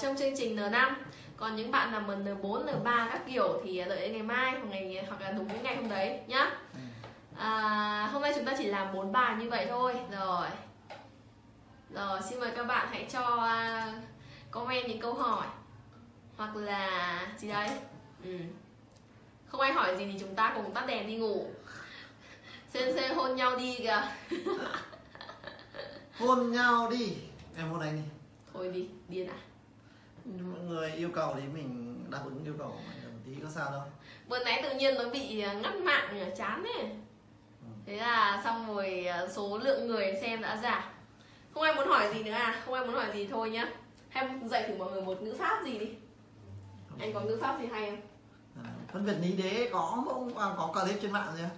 Trong chương trình N5. Còn những bạn nào mà N4, N3 các kiểu thì đợi đến ngày mai hoặc ngày hoặc là đúng cái ngày hôm đấy nhá. Hôm nay chúng ta chỉ làm 4 bài như vậy thôi. Rồi. Rồi, xin mời các bạn hãy cho comment những câu hỏi hoặc là gì đấy. Ừ. Không ai hỏi gì thì chúng ta cùng tắt đèn đi ngủ. Sensei hôn nhau đi kìa. Hôn nhau đi. Em hôn anh đi. Thôi đi, điên à. Mọi người yêu cầu thì mình đáp ứng yêu cầu của mình một tí có sao đâu. Bữa nãy tự nhiên nó bị ngắt mạng chán ấy. Ừ. Thế là xong rồi số lượng người xem đã giảm. Không ai muốn hỏi gì nữa à? Không ai muốn hỏi gì thôi nhá. Hay dạy thử mọi người một ngữ pháp gì đi. Không. Anh có ngữ pháp gì hay không? À, phân biệt lý đế có clip trên mạng gì không?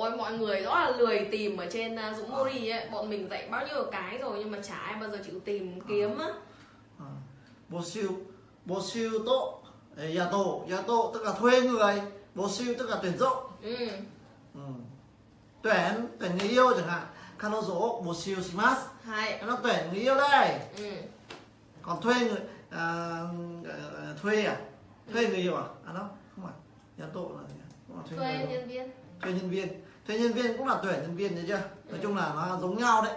Rồi mọi người rất là lười tìm ở trên Dungmori ấy. Bọn mình dạy bao nhiêu cái rồi nhưng mà chả ai bao giờ chịu tìm kiếm á. Boshiu to yato tức là thuê người, boshiu tức là tuyển dụng. Ừ. Ừ. Tuyển người yêu chẳng hạn. Kanozo boshiu shimasu. Hay. Nó tuyển người yêu đây. Ừ. Còn thuê người thuê à? Thuê người yêu à? À nó không phải. Yato là thuê nhân viên. Thuê nhân viên. Thuê nhân viên cũng là tuyển nhân viên đấy chưa? Nói chung là nó giống nhau đấy.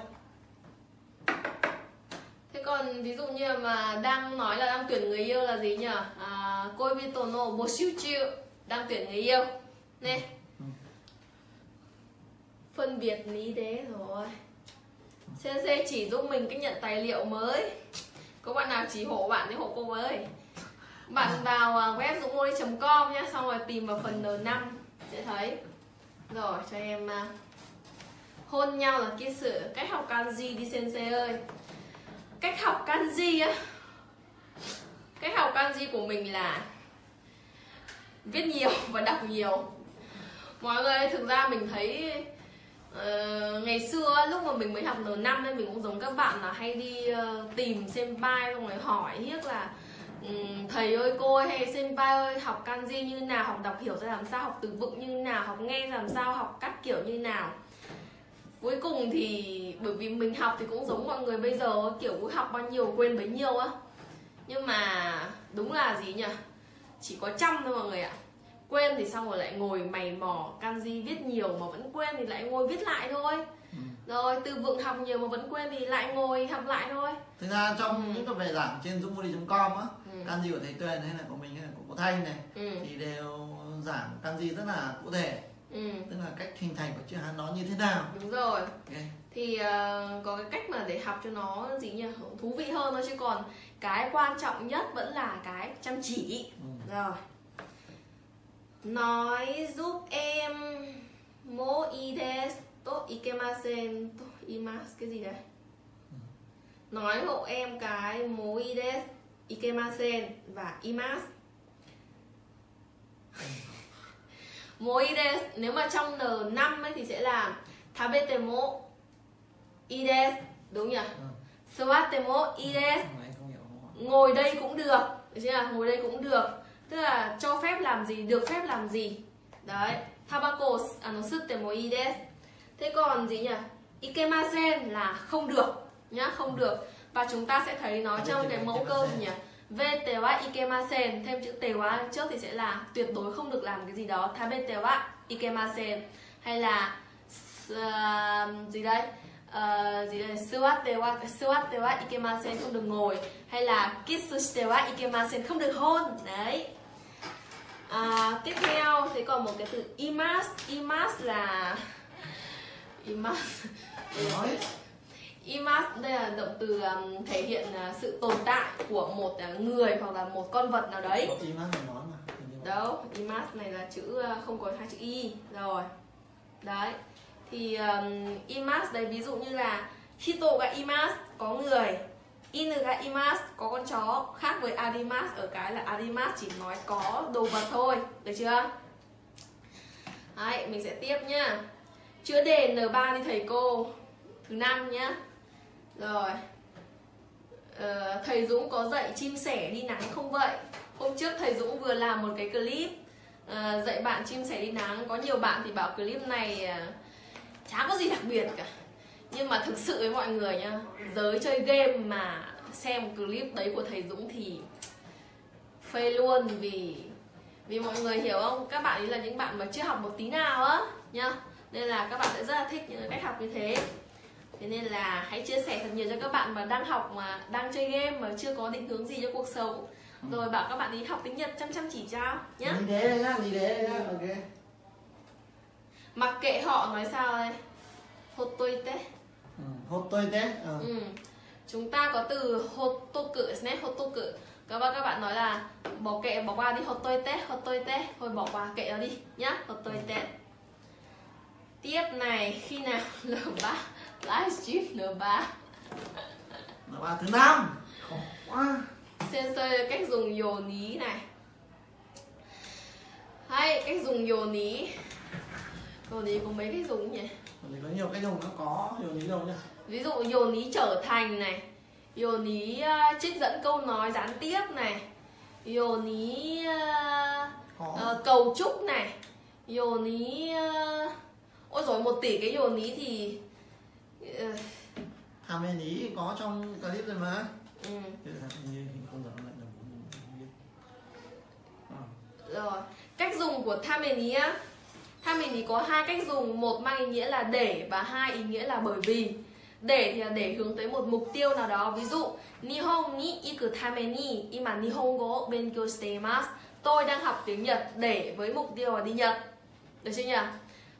Còn ví dụ như mà đang nói là đang tuyển người yêu là gì nhỉ? Koi bito no boshiu, đang tuyển người yêu nè. Ừ. Phân biệt lý thế rồi. Sensei chỉ giúp mình cách nhận tài liệu mới. Có bạn nào chỉ hộ bạn thì hộ cô ơi. Bạn vào web dungmori.com nhá, xong rồi tìm vào phần N5 sẽ thấy. Rồi cho em hôn nhau là cái sự cách học kanji đi Sensei ơi. Cách học kanji á. Cách học kanji của mình là viết nhiều và đọc nhiều. Mọi người thực ra mình thấy ngày xưa lúc mà mình mới học N5 nên mình cũng giống các bạn là hay đi tìm senpai xong rồi hỏi hiếc là thầy ơi cô ơi hay senpai ơi học kanji như nào, học đọc hiểu ra làm sao, học từ vựng như nào, học nghe làm sao, học các kiểu như nào. Cuối cùng thì bởi vì mình học thì cũng giống mọi người bây giờ kiểu cứ học bao nhiêu quên bấy nhiêu á. Nhưng mà đúng là gì nhỉ? Chỉ có trăm thôi mọi người ạ. Quên thì xong rồi lại ngồi mày mò kanji viết nhiều mà vẫn quên thì lại ngồi viết lại thôi. Ừ. Rồi từ vựng học nhiều mà vẫn quên thì lại ngồi học lại thôi. Thực ra trong những tập bài giảng trên dungmori.com á, kanji của thầy Tuyền hay là của mình hay là của cô Thanh này thì đều giảng kanji rất là cụ thể. Ừ. Tức là cách hình thành của chữ Hán nó như thế nào. Đúng rồi. Okay. Thì có cái cách mà để học cho nó gì nhỉ, thú vị hơn thôi, chứ còn cái quan trọng nhất vẫn là cái chăm chỉ. Ừ. Rồi. Nói giúp em mô i des to ikemasen to imas cái gì đấy. Ừ. Nói hộ em cái mô i des ikemasen và imas. Moides nếu mà trong N5 ấy thì sẽ là tabetemo ides đúng nhỉ? Swatemo ides. Ngồi đây cũng được, ngồi đây cũng được. Tức là cho phép làm gì, được phép làm gì. Đấy. タバコを吸ってもいいです。Thế còn gì nhỉ? Ikemasen là không được nhá, không được. Và chúng ta sẽ thấy nó trong cái mẫu câu nhỉ? Vetewa ikemasen, thêm chữ tewa trước thì sẽ là tuyệt đối không được làm cái gì đó. Tabetewa ikemasen, hay là gì đây? Suwatte wa ikemasen, không được ngồi, hay là kissushite wa ikemasen, không được hôn. Đấy. Tiếp theo thì còn một cái từ imasu. Imasu là imasu đây là động từ thể hiện sự tồn tại của một người hoặc là một con vật nào đấy. Đâu, imasu này là chữ không có hai chữ i rồi. Đấy. Thì imasu đấy, ví dụ như là hito ga imasu, có người, inu ga imasu, có con chó, khác với arimasu ở cái là arimasu chỉ nói có đồ vật thôi, được chưa? Đấy, mình sẽ tiếp nhá. Chữa đề N3 đi thầy cô, thứ 5 nhá. Rồi, thầy Dũng có dạy chim sẻ đi nắng không vậy? Hôm trước thầy Dũng vừa làm một cái clip dạy bạn chim sẻ đi nắng. Có nhiều bạn thì bảo clip này chả có gì đặc biệt cả. Nhưng mà thực sự với mọi người nhá, giới chơi game mà xem clip đấy của thầy Dũng thì phê luôn. Vì mọi người hiểu không, các bạn ấy là những bạn mà chưa học một tí nào á nhá, nên là các bạn sẽ rất là thích những cách học như thế. Thế nên là hãy chia sẻ thật nhiều cho các bạn mà đang học, mà đang chơi game mà chưa có định hướng gì cho cuộc sống. Rồi bảo các bạn ấy học tiếng Nhật chăm chỉ cho nhá. Đi thế nhá, đi thế nhá, ok. Mặc kệ họ nói sao đây. Hottoite. Hottoite. Chúng ta có từ hottoku, hottoku. Các bạn nói là bỏ kệ, bỏ qua đi. Hottoite, hottoite. Thôi bỏ qua, kệ nó đi nhá. Hottoite. Tiếp này, khi nào N3 livestream N3? N3 thứ 5. Khổ quá. Sensei cách dùng yoni này. Hay cách dùng yoni. Yoni có mấy cách dùng nhỉ? Yoni có nhiều cách dùng, nó có yoni đâu nhá. Ví dụ yoni trở thành này, yoni trích dẫn câu nói gián tiếp này, yoni cầu chúc này, yoni ôi rồi 1 tỷ cái yoni thì hàm yên ý có trong clip rồi mà. Rồi, cách dùng của thameni á. Thameni có 2 cách dùng, một mang ý nghĩa là để và 2 ý nghĩa là bởi vì. Để thì là để hướng tới một mục tiêu nào đó, ví dụ Nihon ni iku tameni ima nihongo o benkyou shite imasu. Tôi đang học tiếng Nhật để với mục tiêu là đi Nhật. Được chưa nhỉ?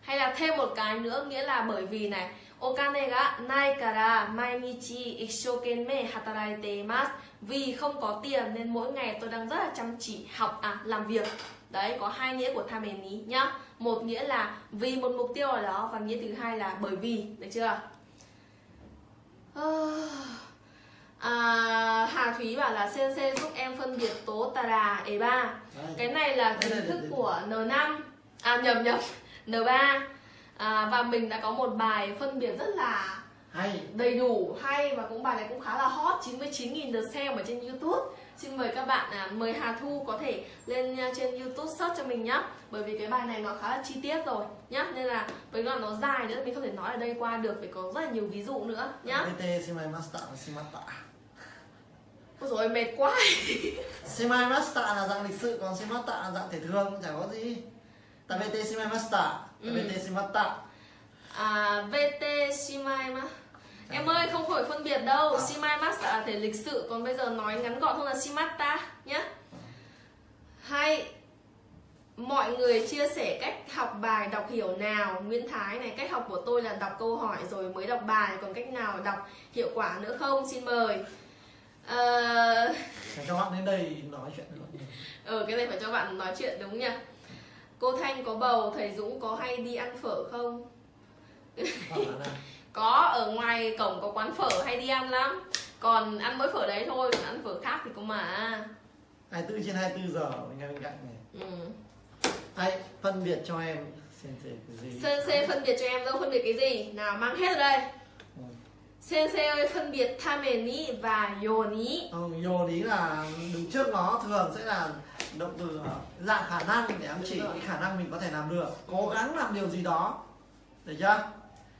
Hay là thêm một cái nữa nghĩa là bởi vì này. Okane ga nai kara mainichi isshoukenmei hataraite imasu. Vì không có tiền nên mỗi ngày tôi đang rất là chăm chỉ học làm việc. Đấy, có 2 nghĩa của tameni nhá. Một nghĩa là vì một mục tiêu ở đó và nghĩa thứ 2 là bởi vì, được chưa? Hà Thúy bảo là sensei giúp em phân biệt tố tara e3. Cái này là kiến thức của N5. À nhầm N3. Và mình đã có một bài phân biệt rất là hay, đầy đủ, hay, và cũng bài này cũng khá là hot, 99.000 lượt xem ở trên YouTube. Xin mời các bạn, mời Hà Thu có thể lên trên YouTube search cho mình nhá. Bởi vì cái bài này nó khá là chi tiết rồi nhá, nên là với nó dài nữa mình không thể nói ở đây qua được, phải có rất là nhiều ví dụ nữa nhá. Ôi dồi, mệt quá. Simai master là dạng lịch sự, còn simata là dạng thể thương, chả có gì. Tabete shimai mashita. Tabete shimatta. Vete shimai ma. Em ơi, không khỏi phân biệt đâu. Shimai mashita là thể lịch sự, còn bây giờ nói ngắn gọn hơn là shimatta nhá. Hay mọi người chia sẻ cách học bài đọc hiểu nào. Nguyễn Thái này, cách học của tôi là đọc câu hỏi rồi mới đọc bài, còn cách nào đọc hiệu quả nữa không? Xin mời. Phải cho bạn đến đây nói chuyện luôn. Cái này phải cho bạn nói chuyện đúng nha. Cô Thanh có bầu, thầy Dũng có hay đi ăn phở không? Có, ở ngoài cổng có quán phở hay đi ăn lắm. Còn ăn mỗi phở đấy thôi, còn ăn phở khác thì có mà. 24 trên 24 giờ mình ngay bên cạnh này. Hay, phân biệt cho em sensei cái gì? Sensei phân biệt cho em đâu, phân biệt cái gì? Nào, mang hết ở đây. Sensei ơi, phân biệt tameni và yoni. Yoni là đứng trước nó thường sẽ là động từ dạng khả năng để ám chỉ cái khả năng mình có thể làm được, cố gắng làm điều gì đó, được chưa?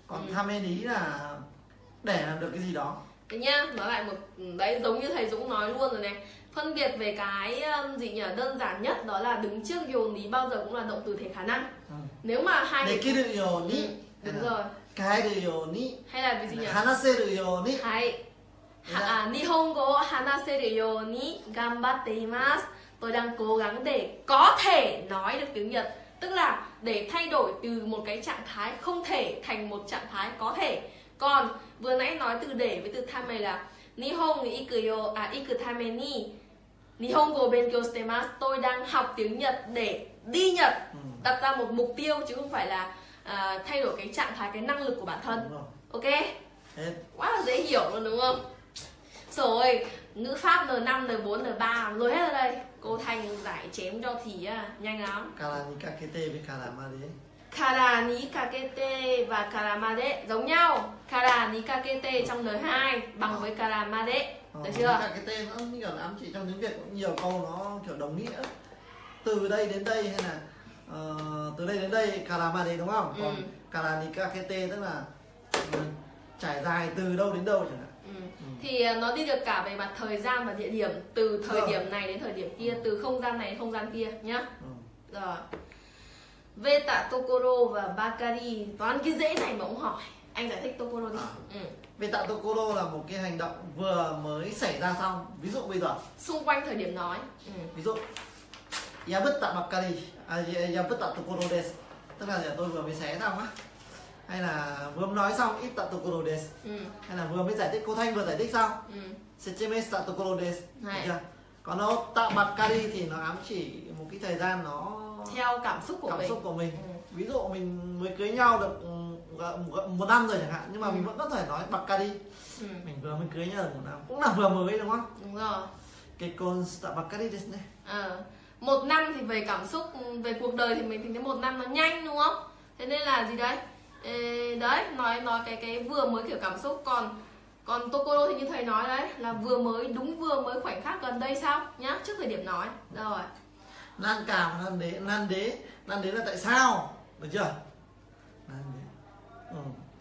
Còn tham mê lý là để làm được cái gì đó. Đấy nhá, nói lại một đấy, giống như thầy Dũng nói luôn rồi này, phân biệt về cái gì nhỉ, đơn giản nhất đó là đứng trước yồn lý bao giờ cũng là động từ thể khả năng. Nếu mà hai cái từ yồn lý, đúng rồi, cái từ yồn lý hay là cái gì nhỉ, hanaseru yoni, hay Nihongo hanaseru yoni ganbatte imasu, tôi đang cố gắng để có thể nói được tiếng Nhật, tức là để thay đổi từ một cái trạng thái không thể thành một trạng thái có thể. Còn vừa nãy nói từ để với từ tame là Nihon ikuyo ikutame ni Nihongo benkyou shitemasu, tôi đang học tiếng Nhật để đi Nhật, đặt ra một mục tiêu chứ không phải là thay đổi cái trạng thái, cái năng lực của bản thân. Ok, quá là dễ hiểu luôn đúng không? Rồi, ngữ pháp N5, N4, N3 rồi hết ở đây. Cô Thành giải chém cho thì nhanh lắm. Kara ni kakete với karamade. Kara ni kakete và karamade giống nhau. Kara ni kakete trong N2 bằng với karamade. Được chưa? Kakete nó như kiểu ám chỉ, trong tiếng Việt cũng nhiều câu nó kiểu đồng nghĩa. Từ đây đến đây hay là từ đây đến đây karamade đúng không? Còn kara ni kakete tức là trải dài từ đâu đến đâu chẳng hạn. Thì nó đi được cả về mặt thời gian và địa điểm, từ thời điểm này đến thời điểm kia, từ không gian này đến không gian kia nhá. Rồi Veta, Tokoro và Bakari, toàn cái dễ này mà cũng hỏi. Anh giải thích Tokoro đi. Veta Tokoro là một cái hành động vừa mới xảy ra xong, ví dụ bây giờ xung quanh thời điểm nói. Ví dụ Yabutta Bakari, Yabutta Tokoro desu, tức là tôi vừa mới xé xong á, hay là vừa mới nói xong ít tạ Tokoro desu, hay là vừa mới giải thích, cô Thanh vừa giải thích xong Sechimes tạ Tokoro desu. Còn nó tạ Bakari thì nó ám chỉ một cái thời gian nó theo cảm xúc của mình. Ví dụ mình mới cưới nhau được một năm rồi chẳng hạn, nhưng mà mình vẫn có thể nói Bakari, mình vừa mới cưới nhau được 1 năm, cũng là vừa mới đúng không? Đúng rồi. Kekkon tạ Bakari desu ne. 1 năm thì về cảm xúc, về cuộc đời thì mình thấy 1 năm nó nhanh đúng không? Thế nên là gì đấy? Đấy, nói cái vừa mới kiểu cảm xúc. Còn Tokoro thì như thầy nói đấy, là vừa mới, đúng vừa mới, khoảnh khắc gần đây sao nhá, trước thời điểm nói. Rồi nan cảm, nan đế là tại sao, được chưa?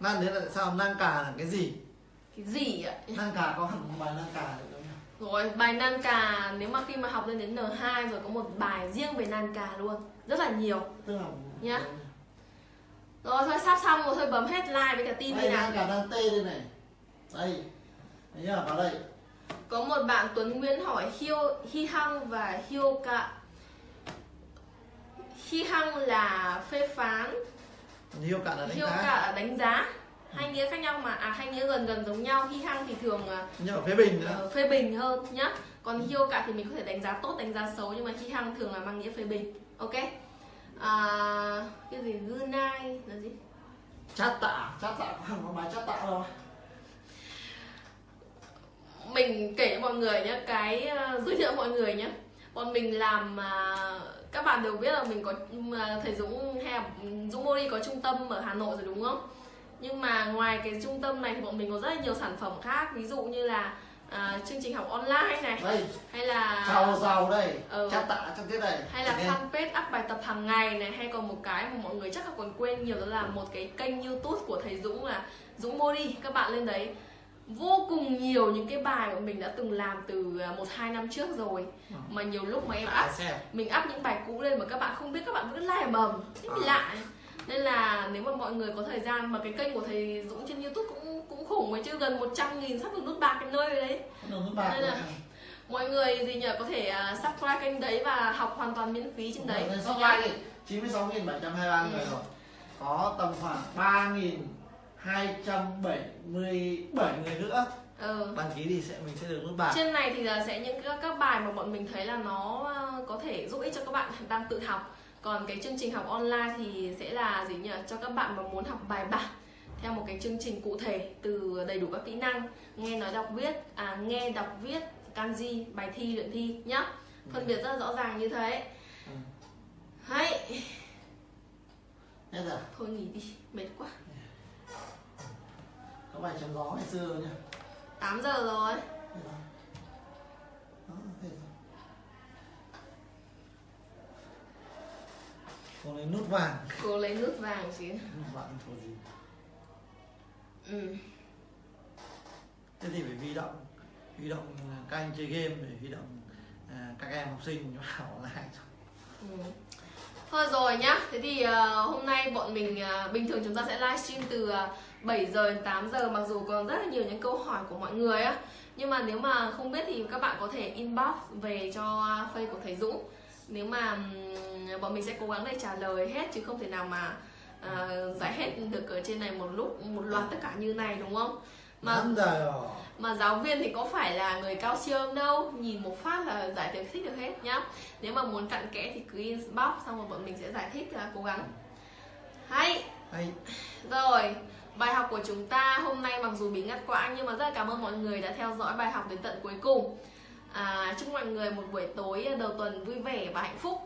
Nan đế là tại sao, nan cả là cái gì? Cái gì ạ? Nan cả có hẳn bài nan cả được không? Rồi, bài nan cả, nếu mà khi mà học lên đến N2 rồi có một bài riêng về nan cả luôn, rất là nhiều nhá. Rồi thôi sắp xong rồi, thôi bấm hết like với cả tin đây nào. Cả đang tê đây này. Đây. Đấy nhá, vào đây. Có một bạn Tuấn Nguyễn hỏi Hi Hăng và Hioka. Hi Hăng là phê phán, Hioka là đánh giá. Hai nghĩa khác nhau mà, hai nghĩa gần giống nhau. Hi Hăng thì thường là phê bình hơn nhá. Còn Hioka thì mình có thể đánh giá tốt, đánh giá xấu, nhưng mà Hi Hăng thường là mang nghĩa phê bình. Ok. Cái gì Gunai là gì? Chat tạ có bài chat tạ đâu. Mình kể cho mọi người nhé, cái giới thiệu mọi người nhé. Bọn mình làm, các bạn đều biết là mình có, thầy Dũng hay Dungmori có trung tâm ở Hà Nội rồi đúng không? Nhưng mà ngoài cái trung tâm này thì bọn mình có rất là nhiều sản phẩm khác, ví dụ như là chương trình học online này đây, hay là giàu đây, chat tạ trong thế này, hay là fanpage up bài tập hàng ngày này, hay còn một cái mà mọi người chắc là còn quên nhiều, đó là một cái kênh YouTube của thầy Dũng là Dungmori. Các bạn lên đấy vô cùng nhiều những cái bài mà mình đã từng làm từ 1-2 năm trước rồi, mà nhiều lúc mà em up những bài cũ lên mà các bạn không biết, các bạn cứ like mầm lạ. Nên là nếu mà mọi người có thời gian, mà cái kênh của thầy Dũng trên YouTube cũng khủng ấy chứ, gần 100.000 sắp được nút bạc cái nơi đấy. Nên là mọi người gì nhỉ, có thể subscribe kênh đấy và học hoàn toàn miễn phí trên đấy. Subscribe 96.723 người rồi, có tầm khoảng 3.277 người nữa đăng ký thì mình sẽ được nút bạc. Trên này thì là sẽ những các bài mà bọn mình thấy là nó có thể giúp ích cho các bạn đang tự học. Còn cái chương trình học online thì sẽ là gì nhỉ, cho các bạn mà muốn học bài bản theo một cái chương trình cụ thể, từ đầy đủ các kỹ năng nghe nói đọc viết, nghe đọc viết kanji, bài thi luyện thi nhá, phân biệt rất rõ ràng như thế. Hay thôi nghỉ đi, mệt quá. Có bài chém gió ngày xưa rồi nhỉ, 8 giờ rồi. Cô lấy nút vàng. Cô lấy nút vàng chứ. Nút vàng thôi gì. Ừ. Thế thì phải huy động. Huy động các anh chơi game, để huy động các em học sinh vào online. Ừ. Thôi rồi nhá. Thế thì hôm nay bọn mình bình thường chúng ta sẽ livestream từ 7 giờ đến 8 giờ, mặc dù còn rất là nhiều những câu hỏi của mọi người á. Nhưng mà nếu mà không biết thì các bạn có thể inbox về cho Facebook của thầy Dũng. Nếu mà bọn mình sẽ cố gắng để trả lời hết, chứ không thể nào mà giải hết được ở trên này một lúc, một loạt tất cả như này, đúng không? Mà giáo viên thì có phải là người cao siêu đâu, nhìn một phát là giải thích được hết nhá. Nếu mà muốn cặn kẽ thì cứ inbox, xong rồi bọn mình sẽ giải thích, là cố gắng. Hay. Hay. Rồi, bài học của chúng ta hôm nay mặc dù bị ngắt quãng, nhưng mà rất là cảm ơn mọi người đã theo dõi bài học đến tận cuối cùng. Chúc mọi người một buổi tối đầu tuần vui vẻ và hạnh phúc.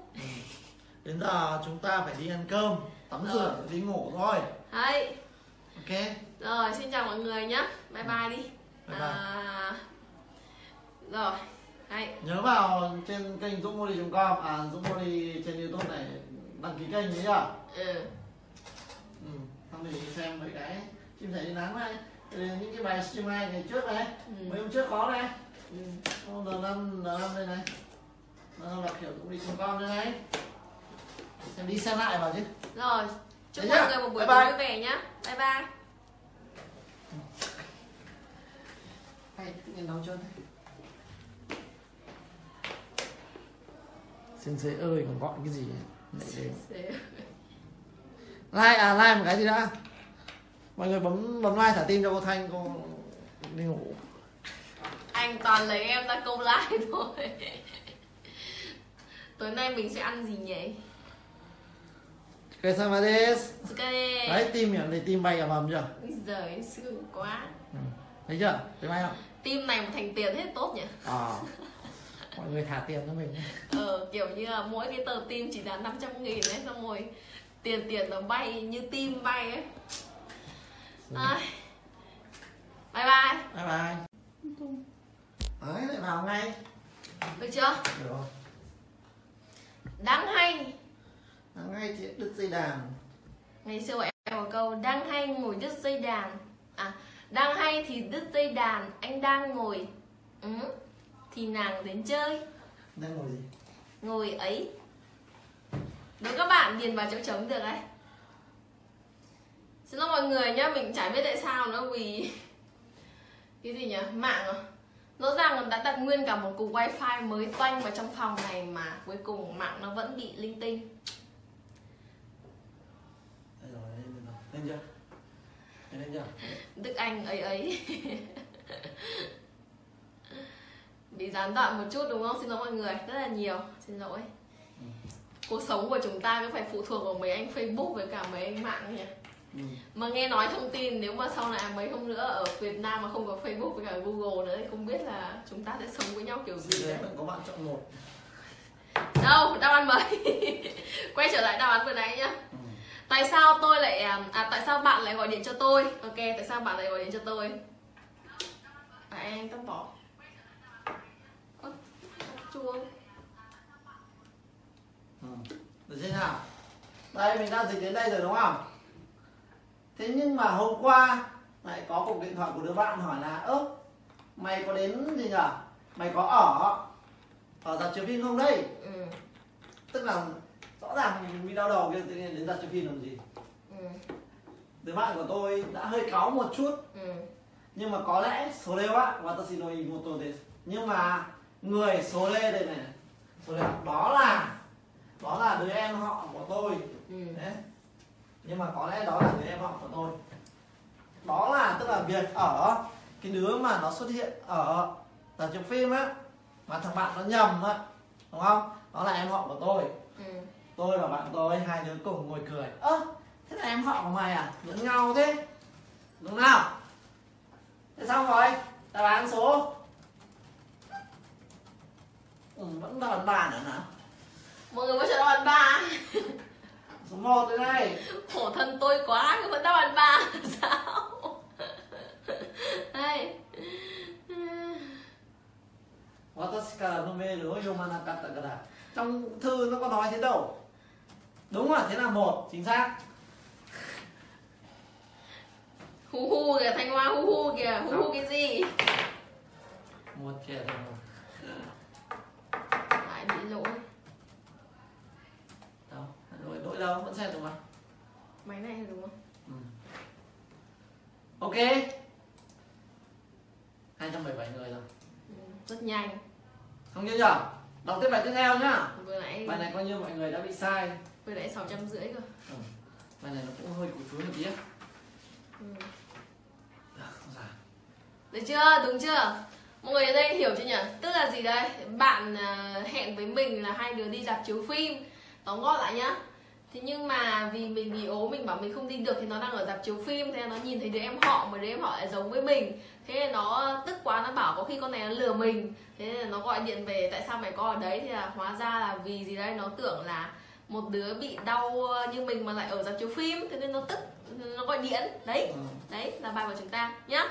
Đến giờ chúng ta phải đi ăn cơm, tắm rửa, đi ngủ rồi. Hay. Ok. Rồi, xin chào mọi người nhé. Bye bye đi. Bye bye. Rồi. Hay. Nhớ vào trên kênh dungmori.com, dungmori trên YouTube này, đăng ký kênh đấy nhá. Ừ. Xong thì xem mấy cái chim sẻ đi nắng này, những cái bài stream hai ngày trước này, mấy hôm trước có này. N5 đây này. N5 là kiểu dungmori.com đây này. Xem đi xem lại vào chứ. Rồi. Chúc mọi người một buổi tối vui vẻ nhá. Bye bye. Hay, nấu cho này. Xin xế ơi, còn gọi cái gì này? Like, like một cái gì đã. Mọi người bấm like thả tim cho cô Thanh, cô đi ngủ. Anh toàn lấy em ra câu like thôi. Tối nay mình sẽ ăn gì nhỉ? Đấy, tim nhỉ, để tim bay cả mầm chưa? Giời, sướng quá. Thấy chưa? Thấy bay không? Tim này một thành tiền hết tốt nhỉ? Mọi người thả tiền cho mình. Kiểu như là mỗi cái tờ tim chỉ là 500.000 đấy, xong rồi tiền nó bay như tim bay ấy. Bye bye. Bye bye. Đấy, lại vào ngay. Được chưa? Được rồi. Đáng hay. Đáng hay chị đứt dây đàn. Ngày xưa em có câu đang hay ngồi đứt dây đàn. Đang hay thì đứt dây đàn, anh đang ngồi thì nàng đến chơi. Đang ngồi gì? Ngồi ấy. Đúng, các bạn điền vào chỗ trống được đấy. Xin lỗi mọi người nhá, mình chả biết tại sao nữa, vì cái gì nhỉ, mạng à? Rõ ràng đã đặt nguyên cả một cục wifi mới toanh vào trong phòng này mà cuối cùng mạng nó vẫn bị linh tinh. Lên chưa? Lên chưa? Đức Anh ấy ấy. Bị gián đoạn một chút đúng không? Xin lỗi mọi người, rất là nhiều. Xin lỗi. Cuộc sống của chúng ta cứ phải phụ thuộc vào mấy anh Facebook với cả mấy anh mạng nhỉ? Mà nghe nói thông tin nếu mà sau này mấy hôm nữa ở Việt Nam mà không có Facebook với cả Google nữa thì không biết là chúng ta sẽ sống với nhau kiểu gì đấy. Có bạn chọn một. Đâu, đáp án mới. Quay trở lại đáp án vừa nãy nhá. Tại sao tôi lại tại sao bạn lại gọi điện cho tôi? Ok, tại sao bạn lại gọi điện cho tôi? Em tắt bỏ. Chuông. Được chưa nào? Đây mình đang dịch đến đây rồi đúng không? Thế nhưng mà hôm qua lại có cuộc điện thoại của đứa bạn hỏi là ơ, mày có đến gì nhở? Mày có ở rạp chiếu phim không đây? Tức là rõ ràng mình bị đau đầu kia, tự nhiên đến rạp chiếu phim làm gì? Đứa bạn của tôi đã hơi cáu một chút. Nhưng mà có lẽ số lê quá watashi no imoto desu. Nhưng mà người số lê đây này, số lê đó là đứa em họ của tôi. Đấy. Nhưng mà có lẽ đó là đứa em họ của tôi. Đó là tức là việc ở cái đứa mà nó xuất hiện ở rạp chiếu phim á, mà thằng bạn nó nhầm á, đúng không? Đó là em họ của tôi. Tôi và bạn tôi hai đứa cùng ngồi cười. Thế là em họ của mày à? Lẫn nhau thế, đúng nào? Thế xong rồi, đáp án số vẫn đáp án 3 nữa nào. Mọi người có chọn đáp án 3. Số 1 đây này. Khổ thân tôi quá, cứ vẫn đáp án 3 sao? Đây. Watashi no meiru o yomanakatta kara. Trong thư nó có nói thế đâu. Đúng rồi, thế là 1, chính xác. Hu hu kìa, Thanh Hoa hu hu kìa, hu hu cái gì? 1 triệu đồng. Lại bị lỗi. Đâu, lỗi đâu, vẫn sai đúng không? Máy này đúng không? Ừ. Ok. 277 người rồi. Rất nhanh. Không chưa nhở? Đọc tiếp bài tiếp theo nhá. Vừa nãy bài này coi như mọi người đã bị sai. Vừa nãy 650 cơ. Ừ. Bài này nó cũng hơi củ chuối một tí á. Ừ. Được chưa? Đúng chưa? Mọi người ở đây hiểu chưa nhỉ? Tức là gì đây? Bạn hẹn với mình là hai đứa đi dạp chiếu phim. Tóm gọn lại nhá. Thế nhưng mà vì mình bị ốm, mình bảo mình không đi được thì nó đang ở dạp chiếu phim. Thế là nó nhìn thấy đứa em họ, mà đứa em họ lại giống với mình. Thế là nó tức quá, nó bảo có khi con này nó lừa mình. Thế là nó gọi điện về tại sao mày có ở đấy. Thì là hóa ra là vì gì đây, nó tưởng là một đứa bị đau như mình mà lại ở dạp chiếu phim. Thế nên nó tức, nó gọi điện. Đấy, đấy là bài của chúng ta nhá.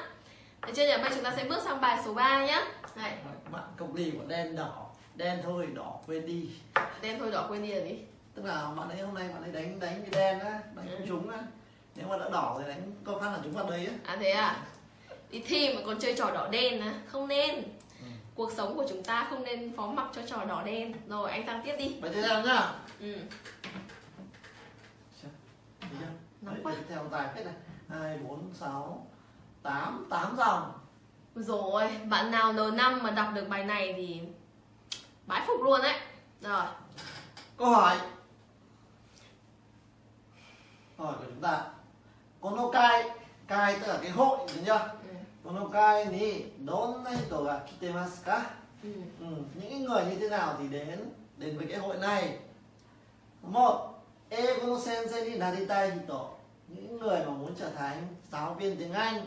Được chưa nhỉ? Bây chúng ta sẽ bước sang bài số 3 nhá. Này. Bạn cộng đi của đen đỏ, đen thôi đỏ quên đi. Đen thôi đỏ quên đi là gì? Tức là bạn ấy hôm nay bạn ấy đánh cái đen á, đánh không trúng á. Nếu mà đã đỏ thì đánh có khả năng trúng vào đấy á. À thế à? Đi thi mà còn chơi trò đỏ đen á, không nên. Ừ. Cuộc sống của chúng ta không nên phó mặc cho trò đỏ đen. Rồi anh sang tiếp đi. Bài tiếp theo nhá. Ừ. Nóng quá. Theo dài phết này. 2, 4, 6, 8 dòng. Rồi, bạn nào N5 mà đọc được bài này thì bái phục luôn đấy. Rồi. Câu hỏi. Câu hỏi của chúng ta. Konokai, kai tức là cái hội, đúng chưa? Ừ. Konokai ni donna hito ga kitemasu ka? Ừ. Ừ. Những người như thế nào thì đến với cái hội này? 1. Eigo no sensei ni naritai hito. Những người mà muốn trở thành giáo viên tiếng Anh.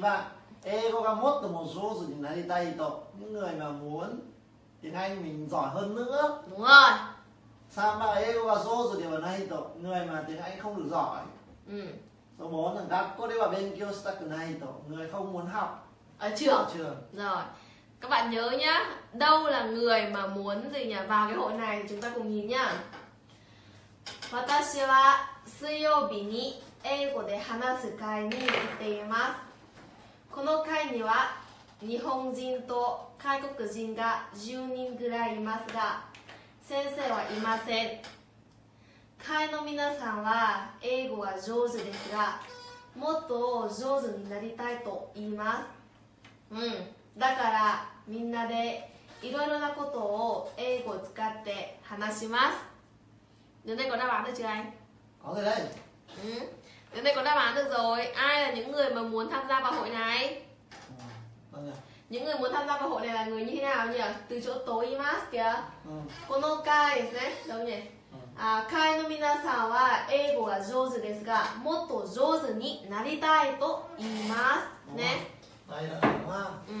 2. Eigo ga motto mo jouzu ni naritai hito. Những người mà muốn tiếng Anh mình giỏi hơn nữa. Đúng rồi. 3. Eigo ga jouzu ni nai hito. Người mà tiếng Anh không được giỏi. Ừ. Số 4 là gakkou de wa benkyou shitaku nai hito. Người không muốn học ở trường. Rồi. Các bạn nhớ nhá, đâu là người mà muốn gì nhỉ? Vào cái hội này thì chúng ta cùng nhìn nhá. Watashi wa suiyoubi ni eigo de hanasu kai ni ite imasu. Kono kai ni wa nihonjin to kaikokujin ga 10 nin gurai imasu ga sensei wa imasen. Kai no minasan wa eigo ga jouzu desu ga motto jouzu ni naritai to iimasu. だからみんなでいろいろなことを英語を使って話します。 Đến đây có đáp án được chưa anh? Có rồi đấy. Ừ. Đến đây có đáp án được rồi. Ai là những người mà muốn tham gia vào hội này? Ừ. Những người muốn tham gia vào hội này là người như thế nào nhỉ? Từ chỗ tối imas kìa. Konokai đấy, đâu nhỉ? Kai no minasan wa eigo ga jouzu desu ga motto jouzu ni naritai to iimasu. Nè. Đây là đúng không? Ừ.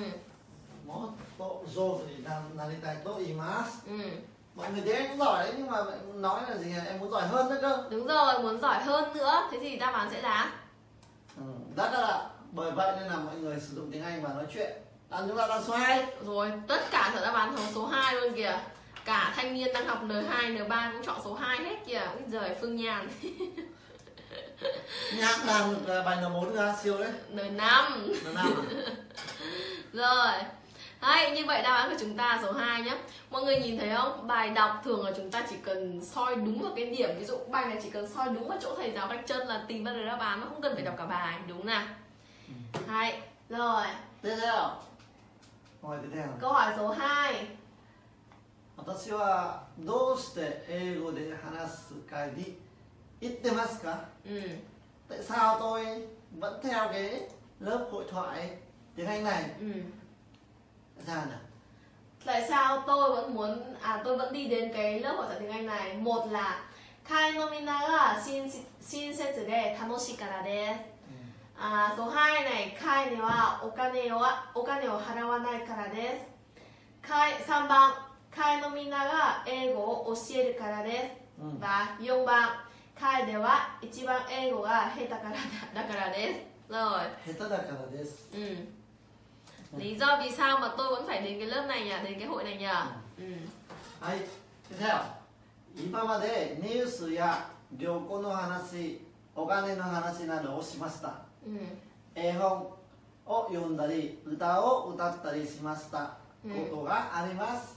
Motto jouzu ni naritai to iimasu. Ừ. Mọi người thấy em giỏi đấy nhưng mà nói là gì, em muốn giỏi hơn nữa cơ. Đúng rồi, muốn giỏi hơn nữa. Thế thì đáp án sẽ là rất là. Bởi vậy nên là mọi người sử dụng tiếng Anh và nói chuyện. Chúng ta đang số 2. Rồi, tất cả đáp án chọn số 2 luôn kìa. Cả thanh niên đang học N2, N3 cũng chọn số 2 hết kìa. Úi giời, Phương Nhàn. Nhàn làm bài N4 ra siêu đấy. N5. Rồi. Đấy, như vậy đáp án của chúng ta số 2 nhé. Mọi người nhìn thấy không? Bài đọc thường là chúng ta chỉ cần soi đúng vào cái điểm. Ví dụ bài này chỉ cần soi đúng vào chỗ thầy giáo vạch chân là tìm ra được đáp án, mà không cần phải đọc cả bài, đúng nào? Đấy, rồi. Tiếp theo. Câu hỏi số 2. Watashi wa doushite eigo de hanasu kai ni ittemasu ka? Tại sao tôi vẫn theo cái lớp hội thoại tiếng Anh này? Tại sao tôi vẫn muốn tôi vẫn đi đến cái lớp hội thoại tiếng Anh này? 1 là kai no mina ga shinsetsu de tanoshii kara desu. Số 2 này, kai ni wa okane o harawanai kara desu. 3 kai no mina ga eigo o oshieru kara desu. Và 4 kai de wa ichiban eigo ga heta dakara desu. Rồi. Heta dakara desu. Lý do vì sao mà tôi vẫn phải đến cái lớp này nhỉ, đến cái hội này nhỉ? Tiếp theo. 今までニュースや旅行の話、お金の話などをしました、絵本を読んだり歌を歌ったりしましたことがあります、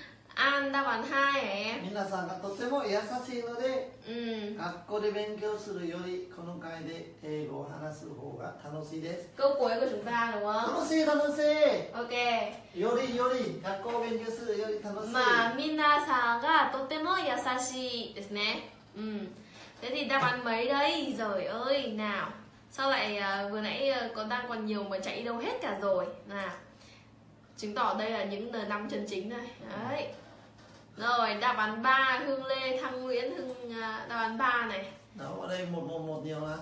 An đáp án 2 này. Minasan ga totemo yasashii node gakkou de benkyou suru yori kono kai de eigo o hanasu hou ga tanoshii desu. Câu cuối của chúng ta đúng không? Tanoshii, tanoshii. Ok. Yori yori gakkou benkyou suru yori tanoshii. Mà minasan ga totemo yasashii desu ne. Thế thì đáp án mấy đấy? Giời ơi, nào. Sao lại vừa nãy còn nhiều mà chạy đâu hết cả rồi. Nào. Chứng tỏ đây là những N5 chân chính này. Đấy. Rồi, đáp án 3, Hương Lê, Thăng Nguyễn, đáp án 3 này. Đó, ở đây 111 nhiều hả?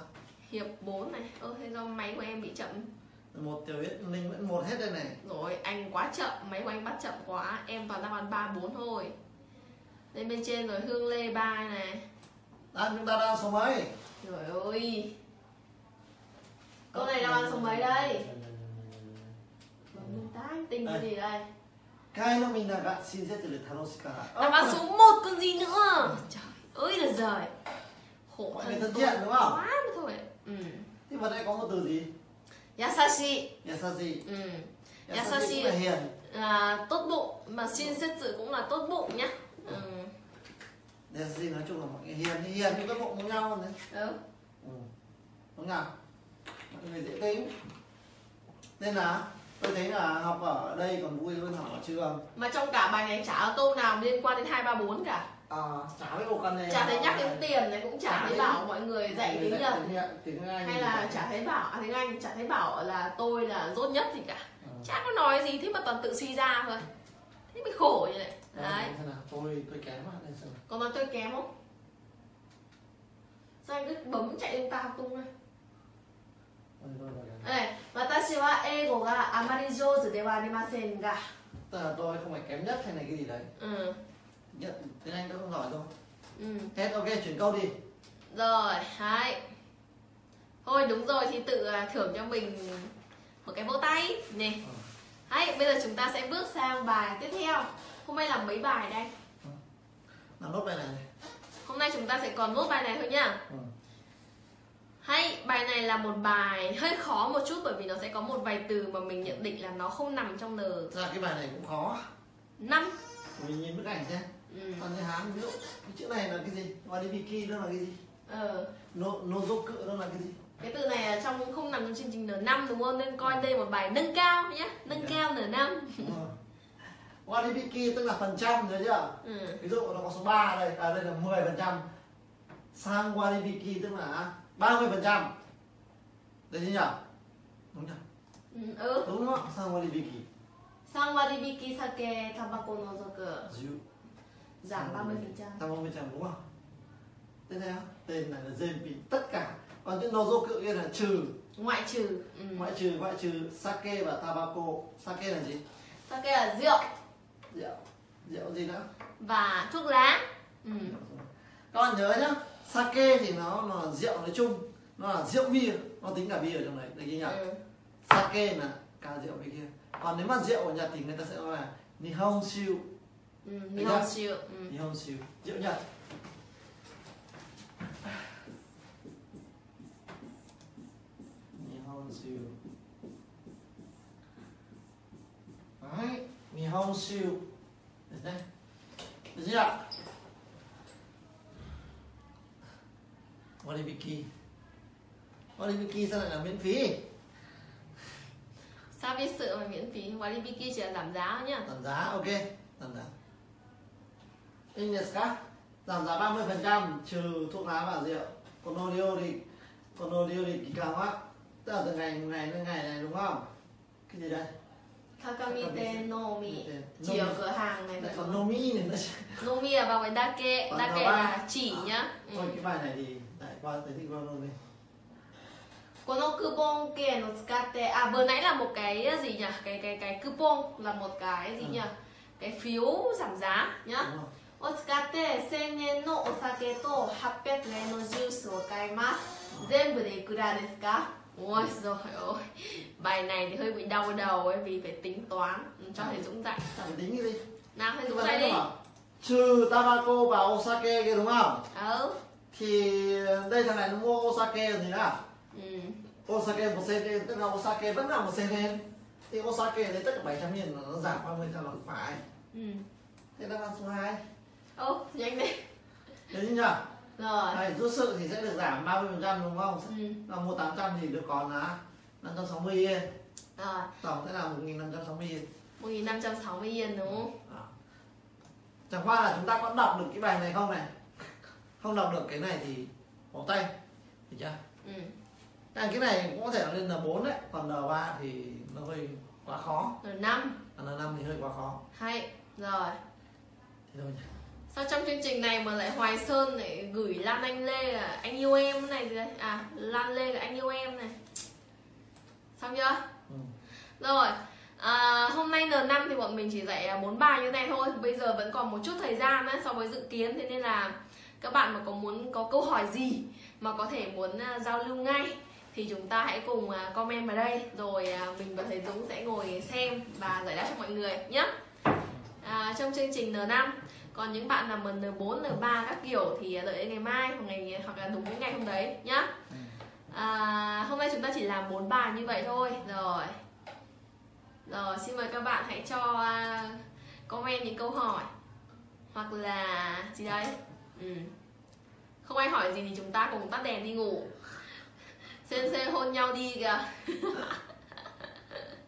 Hiệp 4 này. Ơ, thế do máy của em bị chậm. Một tiểu biết Linh vẫn 1 hết đây này. Rồi, anh quá chậm, máy của anh bắt chậm quá. Em toàn đáp án 3, 4 thôi. Đây bên trên rồi, Hương Lê 3 này. Đáp chúng ta đáp số mấy? Trời ơi. Câu này đáp án số mấy đây? Tình gì đây? Cái nó mình là bạn xin rất là thằng Oscar. Đáp án số 1 còn gì nữa? Trời ơi là giời. Khổ thân thiện đúng không? Quá thôi. Thế vào đây có một từ gì? Yasashi. Yasashi. Yasashi là hiền. Là tốt bụng, mà xin xét xử cũng là tốt bụng nhá. Yasashi nói chung là mọi người hiền với tốt bụng với nhau đấy. Đúng không? Mọi người dễ tính. Nên là tôi thấy là học ở đây còn vui hơn học ở trường. Mà trong cả bài này chả có câu nào liên quan đến 2, 3, 4 cả. Chả với bộ căn này. Chả thấy nhắc đến tiền này, cũng chả thấy bảo mọi người dạy tiếng Nhật. Hay là chả thấy bảo tiếng Anh, chả thấy bảo là tôi là dốt nhất gì cả. Chả có nói gì, thế mà toàn tự suy ra thôi. Thế mới khổ như vậy. Đấy. Tôi kém à? Còn nói tôi kém không? Sao anh cứ bấm chạy lên ta học tung này? Watashi wa eigo ga amari jouzu dewa arimasen ga. Tức là tôi không phải kém nhất hay là cái gì đấy. Tiếng Anh tôi không giỏi đâu. Hết, ok, chuyển câu đi. Rồi, đấy. Thôi đúng rồi thì tự thưởng cho mình một cái vỗ tay nè. Đấy, bây giờ chúng ta sẽ bước sang bài tiếp theo. Hôm nay làm mấy bài đây? Làm nốt bài này. Hôm nay chúng ta sẽ còn nốt bài này thôi nhá. Hay, bài này là một bài hơi khó một chút bởi vì nó sẽ có một vài từ mà mình nhận định là nó không nằm trong N. Dạ, cái bài này cũng khó. 5. Mình nhìn bức ảnh xem. Còn cái Hán ví dụ cái chữ này là cái gì? Wadibiki đó là cái gì? Nozoku đó là cái gì? Cái từ này là trong không nằm trong chương trình N5 đúng không? Nên coi đây một bài nâng cao nhé. Nâng cao N5. Wadibiki tức là phần trăm rồi chứ ạ. Ví dụ nó có số 3 đây, à đây là 10%. Sang Wadibiki tức là 30%. Đấy chứ nhỉ? Đúng nhỉ? Đúng không? Sang Wadibiki. Sang Wadibiki sake tabako nozoku. Giảm 30%. Giảm 30% đúng không? Tên này á? Tên này là JP tất cả. Còn chữ nozoku kia là trừ. Ngoại trừ. Ngoại trừ, ngoại trừ sake và tabako. Sake là gì? Sake là rượu. Rượu. Rượu gì nữa? Và thuốc lá. Con nhớ nhá. Sake thì nó là rượu nói chung, nó là rượu bia, nó tính cả bia ở trong này, được chưa nhỉ? Sake là cả rượu bên kia. Còn nếu mà rượu ở Nhật thì người ta sẽ nói là Nihon shiu. Nihon shiu. Nihon shiu, rượu Nhật. Nihon shiu. Đấy, Nihon shiu. Được chưa? Wadibiki. Wadibiki sao lại là miễn phí? Sao biết sự mà miễn phí? Wadibiki chỉ là giảm giá nhá. Giảm giá, ok. Giảm giá. Indeska. Giảm giá 30% trừ thuốc lá và rượu. Còn đồ điều thì kỳ cao quá. Tức là từ ngày này đến ngày này đúng không? Cái gì đây? Kakamite nomi, chioku han này phải không? Nomi này nó nomi là bằng cái dake, dake là chỉ nhá. Thôi cái bài này thì lại qua tới thích bao luôn đi. Kono coupon ke no tsukatte, à vừa nãy là một cái gì nhỉ? Cái coupon là một cái gì nhỉ? Cái phiếu giảm giá nhá. Otsukatte 1000円 no osake to 800円 no juice wo kaimasu. Zenbu de ikura desu ka? Ôi giời ơi, bài này thì hơi bị đau đầu ấy vì phải tính toán. Cho thầy Dũng dạy. Phải tính đi. Nào thầy Dũng dạy đi. Trừ Tabaco và Osake kia đúng không? Ừ. Thì đây thằng này nó mua Osake rồi thì nào? Ừ. Osake 1 cent, tức là Osake vẫn là 1 cent. Thì Osake đấy tất cả 700 nghìn là nó giảm 30% là phải. Ừ. Thế đáp án số 2. Ô, nhanh đi. Đấy nhỉ? Rồi. Đấy, rút sự thì sẽ được giảm 30% đúng không? Ừ. Là mua 800 thì được còn là 560 yên. Rồi. Tổng sẽ là 1560 yên. 1560 yên đúng không? À. Chẳng qua là chúng ta có đọc được cái bài này không này? Không đọc được cái này thì bỏ tay. Được chưa? Ừ. Cái này cũng có thể là lên N4 đấy. Còn N3 thì nó hơi quá khó. N5. N5 thì hơi quá khó. Hay. Rồi. Thế thôi nhỉ. Sao trong chương trình này mà lại Hoài Sơn lại gửi Lan Anh Lê là anh yêu em này rồi. À, Lan Lê là anh yêu em này. Xong chưa? Ừ. Rồi à, hôm nay N5 thì bọn mình chỉ dạy 4 bài như này thôi. Bây giờ vẫn còn một chút thời gian ấy, so với dự kiến. Thế nên là các bạn mà có muốn có câu hỏi gì mà có thể muốn giao lưu ngay thì chúng ta hãy cùng comment vào đây. Rồi mình và thầy Dũng sẽ ngồi xem và giải đáp cho mọi người nhé. À, trong chương trình N5. Còn những bạn làm N4, N3 các kiểu thì đợi đến ngày mai hoặc là đúng những ngày hôm đấy nhá. À, hôm nay chúng ta chỉ làm 4 bài như vậy thôi. Rồi xin mời các bạn hãy cho comment những câu hỏi hoặc là gì đấy. Ừ. Không ai hỏi gì thì chúng ta cùng tắt đèn đi ngủ. Sensei hôn nhau đi kìa.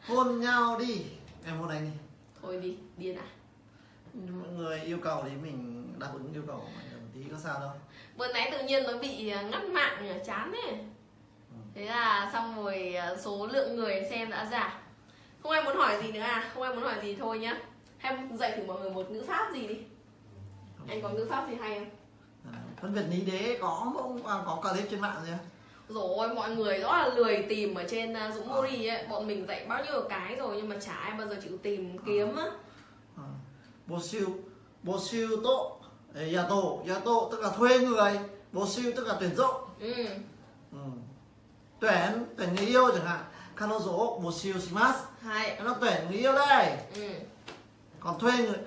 Hôn nhau đi. Em hôn anh đi. Thôi đi, điên à. Mọi người yêu cầu thì mình đáp ứng yêu cầu của mọi người một tí, có sao đâu. Vừa nãy tự nhiên nó bị ngắt mạng, chán thế. Ừ. Thế là xong rồi số lượng người xem đã giảm. Không ai muốn hỏi gì nữa à? Không ai muốn hỏi gì thôi nhá. Hay dạy thử mọi người một ngữ pháp gì đi. Không. Anh có ngữ pháp gì hay không? À, phân biệt lý đế có clip trên mạng chưa? Rồi mọi người rất là lười tìm ở trên Dungmori ấy. Bọn mình dạy bao nhiêu cái rồi nhưng mà chả ai bao giờ chịu tìm kiếm á. Bố siêu tổ Yato tức là thuê người. Bố siêu tức là tuyển dụng. Ừ. Ừ. Tuyển người yêu chẳng hạn. Kanozo bố siêu shimasu. Nó tuyển người yêu đây. Ừ. Còn thuê người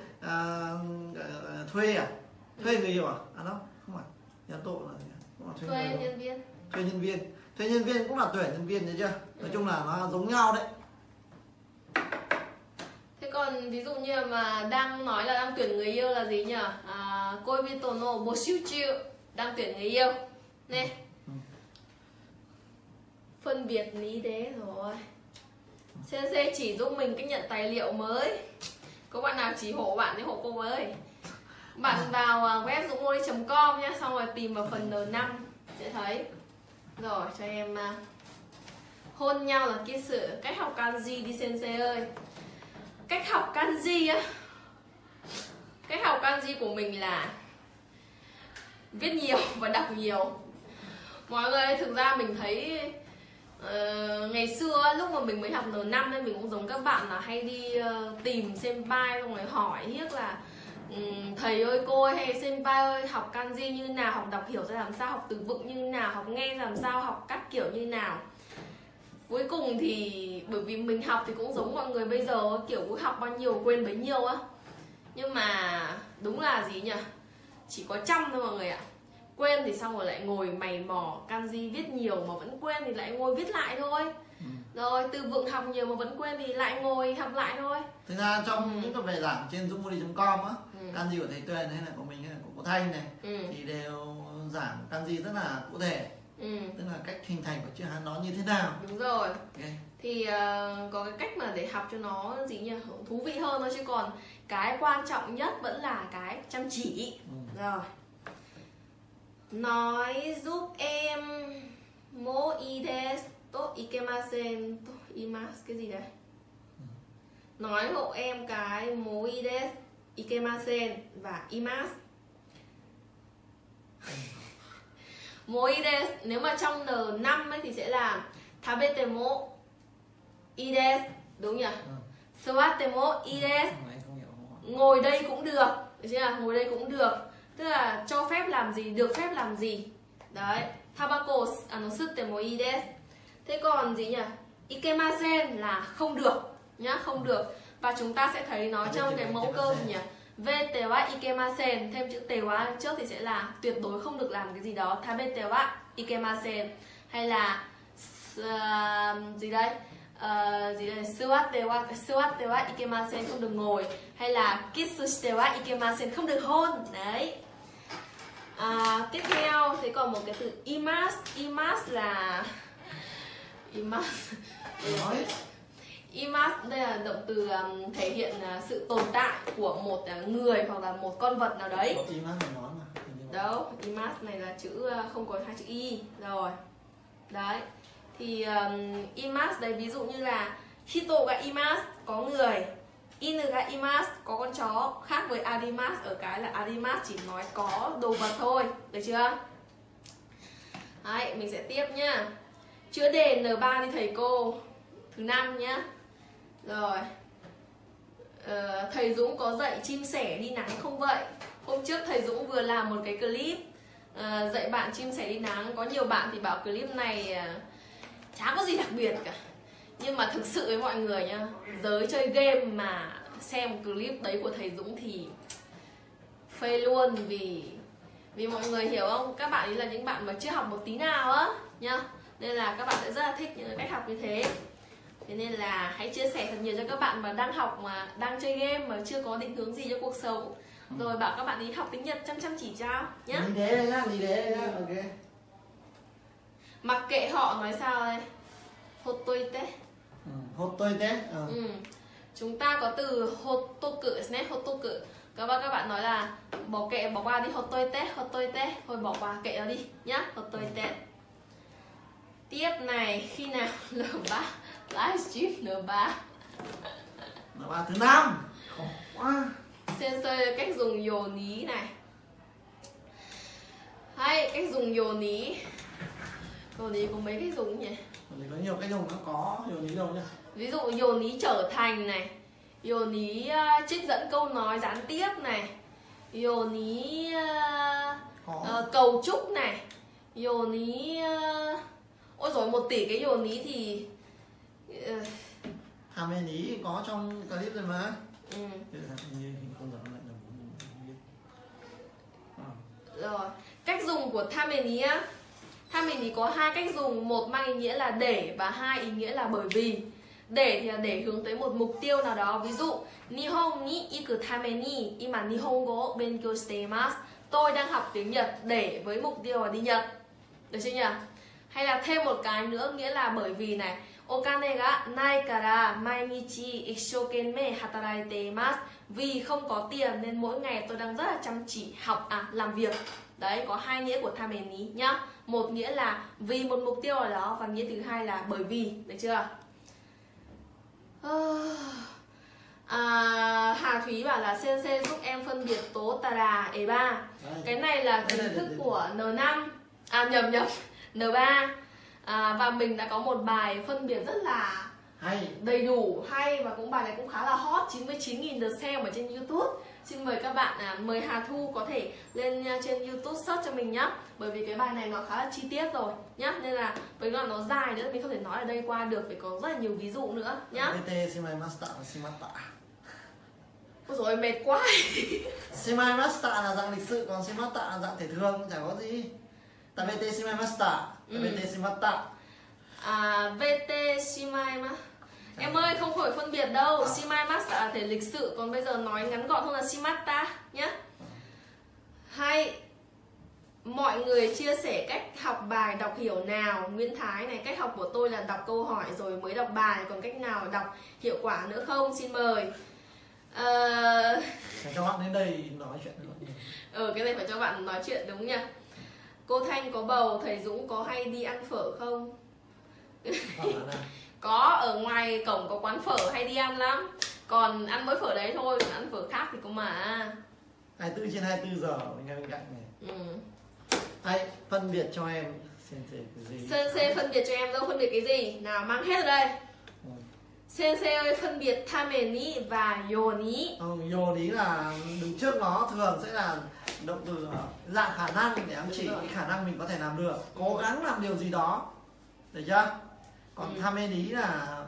thuê à? Thuê người yêu à? À đó, không phải Yato là thuê nhân viên. Thuê nhân viên cũng là tuyển nhân viên đấy chưa? Nói chung là nó giống nhau đấy. Còn ví dụ như mà đang nói là đang tuyển người yêu là gì nhỉ? Koi bito no boshiuchiu, đang tuyển người yêu nè. Ừ. Phân biệt lý đế rồi. Sensei chỉ giúp mình cách nhận tài liệu mới. Có bạn nào chỉ hộ bạn thì hộ cô ơi. Bạn vào web dungmori.com nhé, xong rồi tìm vào phần N5 sẽ thấy. Rồi cho em hôn nhau là cái sự cách học kanji đi Sensei ơi. Cách học kanji á. Cách học kanji của mình là viết nhiều và đọc nhiều. Mọi người thực ra mình thấy ngày xưa lúc mà mình mới học N5 nên mình cũng giống các bạn là hay đi tìm senpai xong rồi hỏi hiếc là thầy ơi cô ơi hay senpai ơi học kanji như nào, học đọc hiểu ra làm sao, học từ vựng như nào, học nghe làm sao, học các kiểu như nào. Cuối cùng thì bởi vì mình học thì cũng giống mọi người bây giờ, kiểu cũng học bao nhiêu quên bấy nhiêu á. Nhưng mà đúng là gì nhỉ? Chỉ có trăm thôi mọi người ạ. Quên thì xong rồi lại ngồi mày mò kanji viết nhiều mà vẫn quên thì lại ngồi viết lại thôi. Ừ. Rồi từ vựng học nhiều mà vẫn quên thì lại ngồi học lại thôi. Thực ra trong những cái bài giảng trên dungmori.com á, kanji của thầy Tuyền hay là của mình hay là của cô Thanh này thì đều giảng kanji rất là cụ thể. Ừ. Tức là cách hình thành của chữ Hán nó như thế nào. Đúng rồi. Okay. Thì có cái cách mà để học cho nó gì nhỉ, thú vị hơn thôi, chứ còn cái quan trọng nhất vẫn là cái chăm chỉ. Ừ. Rồi. Nói giúp em mo ides to ikemasen to imas cái gì đấy. nói hộ em cái mối des, ikemasen và imas. Mối des nếu mà trong N5 ấy thì sẽ là tabetemo ides, đúng nhỉ? Swatemo ides. Ngồi đây cũng được, chứ là ngồi đây cũng được. Tức là cho phép làm gì, được phép làm gì. Đấy, tabako anosutemo ides. Thế còn gì nhỉ? Ikemasen là không được nhá, không được. Và chúng ta sẽ thấy nó trong cái mẫu câu nhỉ? Vetewa ikemasen, thêm chữ tewa trước thì sẽ là tuyệt đối không được làm cái gì đó. Tabetewa ikemasen hay là gì đây? Suwatewa ikemasen, không được ngồi, hay là kissushitewa ikemasen, không được hôn. Đấy. Tiếp theo thì còn một cái từ imas. Imas là imas đây là động từ thể hiện sự tồn tại của một người hoặc là một con vật nào đấy. Đâu, imas này là chữ không có hai chữ y rồi. Đấy. Thì imas đấy, ví dụ như là hito ga imas, có người, inu ga imas, có con chó, khác với arimas ở cái là arimas chỉ nói có đồ vật thôi, được chưa? Đấy, mình sẽ tiếp nhá. Chữa đề N3 đi thầy cô, thứ 5 nhá. Rồi, thầy Dũng có dạy chim sẻ đi nắng không vậy? Hôm trước thầy Dũng vừa làm một cái clip dạy bạn chim sẻ đi nắng. Có nhiều bạn thì bảo clip này chả có gì đặc biệt cả. Nhưng mà thực sự với mọi người nhá, giới chơi game mà xem clip đấy của thầy Dũng thì phê luôn. Vì mọi người hiểu không? Các bạn ấy là những bạn mà chưa học một tí nào á nhá, nên là các bạn sẽ rất là thích những cách học như thế. Thế nên là hãy chia sẻ thật nhiều cho các bạn mà đang học, mà đang chơi game mà chưa có định hướng gì cho cuộc sống. Rồi bảo các bạn đi học tiếng Nhật chăm chỉ cho nhá. Đi đấy, ok. Mặc kệ họ nói sao đây. Hotoite. Hotoite. Chúng ta có từ hotoku, hotoku. Các bạn nói là bỏ kệ, bỏ qua đi, hotoite, thôi bỏ qua kệ nó đi nhá, hotoite. Tiếp này, khi nào N3 livestream N3? N3 thứ 5. Khổ quá. Sensei cách dùng yoni này. Hay cách dùng yoni. Yoni có mấy cách dùng nhỉ? Yoni có nhiều cách dùng, nó có yoni đâu nhỉ? Ví dụ yoni trở thành này, yoni trích dẫn câu nói gián tiếp này, yoni cầu chúc này, yoni ôi rồi 1 tỷ cái yoni thì hàm ên ý có trong clip rồi mà. Rồi, cách dùng của thameni á. Thameni có 2 cách dùng, một mang ý nghĩa là để và 2 ý nghĩa là bởi vì. Để thì là để hướng tới một mục tiêu nào đó, ví dụ Nihon ni iku tameni ima nihongo benkyou shite imasu. Tôi đang học tiếng Nhật để với mục tiêu là đi Nhật. Được chưa nhỉ? Hay là thêm một cái nữa nghĩa là bởi vì này. Okane ga nai kara mainichi ishokenmei hataraite imasu. Vì không có tiền nên mỗi ngày tôi đang rất là chăm chỉ học làm việc. Đấy, có 2 nghĩa của tameni nhá. Một nghĩa là vì một mục tiêu ở đó và nghĩa thứ hai là bởi vì, được chưa? Hà Thúy bảo là sensei giúp em phân biệt tố tara e3. Cái này là kiến thức của N5. Nhầm N3. Và mình đã có một bài phân biệt rất là hay, đầy đủ, hay, và cũng bài này cũng khá là hot, 99.000 lượt xem ở trên YouTube. Xin mời các bạn, mời Hà Thu có thể lên trên YouTube search cho mình nhá. Bởi vì cái bài này nó khá là chi tiết rồi nhá, nên là với nó dài nữa mình không thể nói ở đây qua được, phải có rất là nhiều ví dụ nữa nhá. Ôi dồi, mệt quá. Shimai master là dạng lịch sự, còn shimata là dạng thể thương, chẳng có gì. Tabete shimai master, tabete shimata. VT shimai ma. Em ơi, không khỏi phân biệt đâu. Shimai masu là thể lịch sự, còn bây giờ nói ngắn gọn hơn là shimata nhá. Hay mọi người chia sẻ cách học bài đọc hiểu nào. Nguyễn Thái này, cách học của tôi là đọc câu hỏi rồi mới đọc bài, còn cách nào đọc hiệu quả nữa không? Xin mời. Phải cho bạn đến đây nói chuyện nữa. Cái này phải cho bạn nói chuyện đúng nhỉ. Cô Thanh có bầu, thầy Dũng có hay đi ăn phở không? Có, ở ngoài cổng có quán phở hay đi ăn lắm. Còn ăn mỗi phở đấy thôi, ăn phở khác thì có mà. 24 trên 24 giờ mình ngay bên cạnh này. Ừ. Đấy, phân biệt cho em. Sensei cái gì? Sensei phân biệt cho em đâu, phân biệt cái gì? Nào mang hết ở đây. Ừ. Sensei ơi, phân biệt tameni và yoni. Ừ, yoni là đứng trước nó thường sẽ là động từ dạng khả năng để ám chỉ cái khả năng mình có thể làm được, cố gắng làm điều gì đó, được chưa? Còn tameni là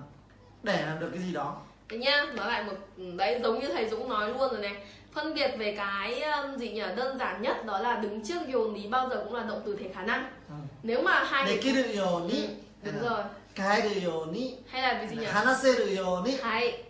để làm được cái gì đó. Đấy nhá, nói lại một đấy, giống như thầy Dũng nói luôn rồi này. Phân biệt về cái gì nhỉ, đơn giản nhất đó là đứng trước yoni bao giờ cũng là động từ thể khả năng. Ừ. Nếu mà hai dekiru yoni, đúng rồi. Kaeru yoni hay là cái gì nhỉ? Hanaseru yoni. Hay.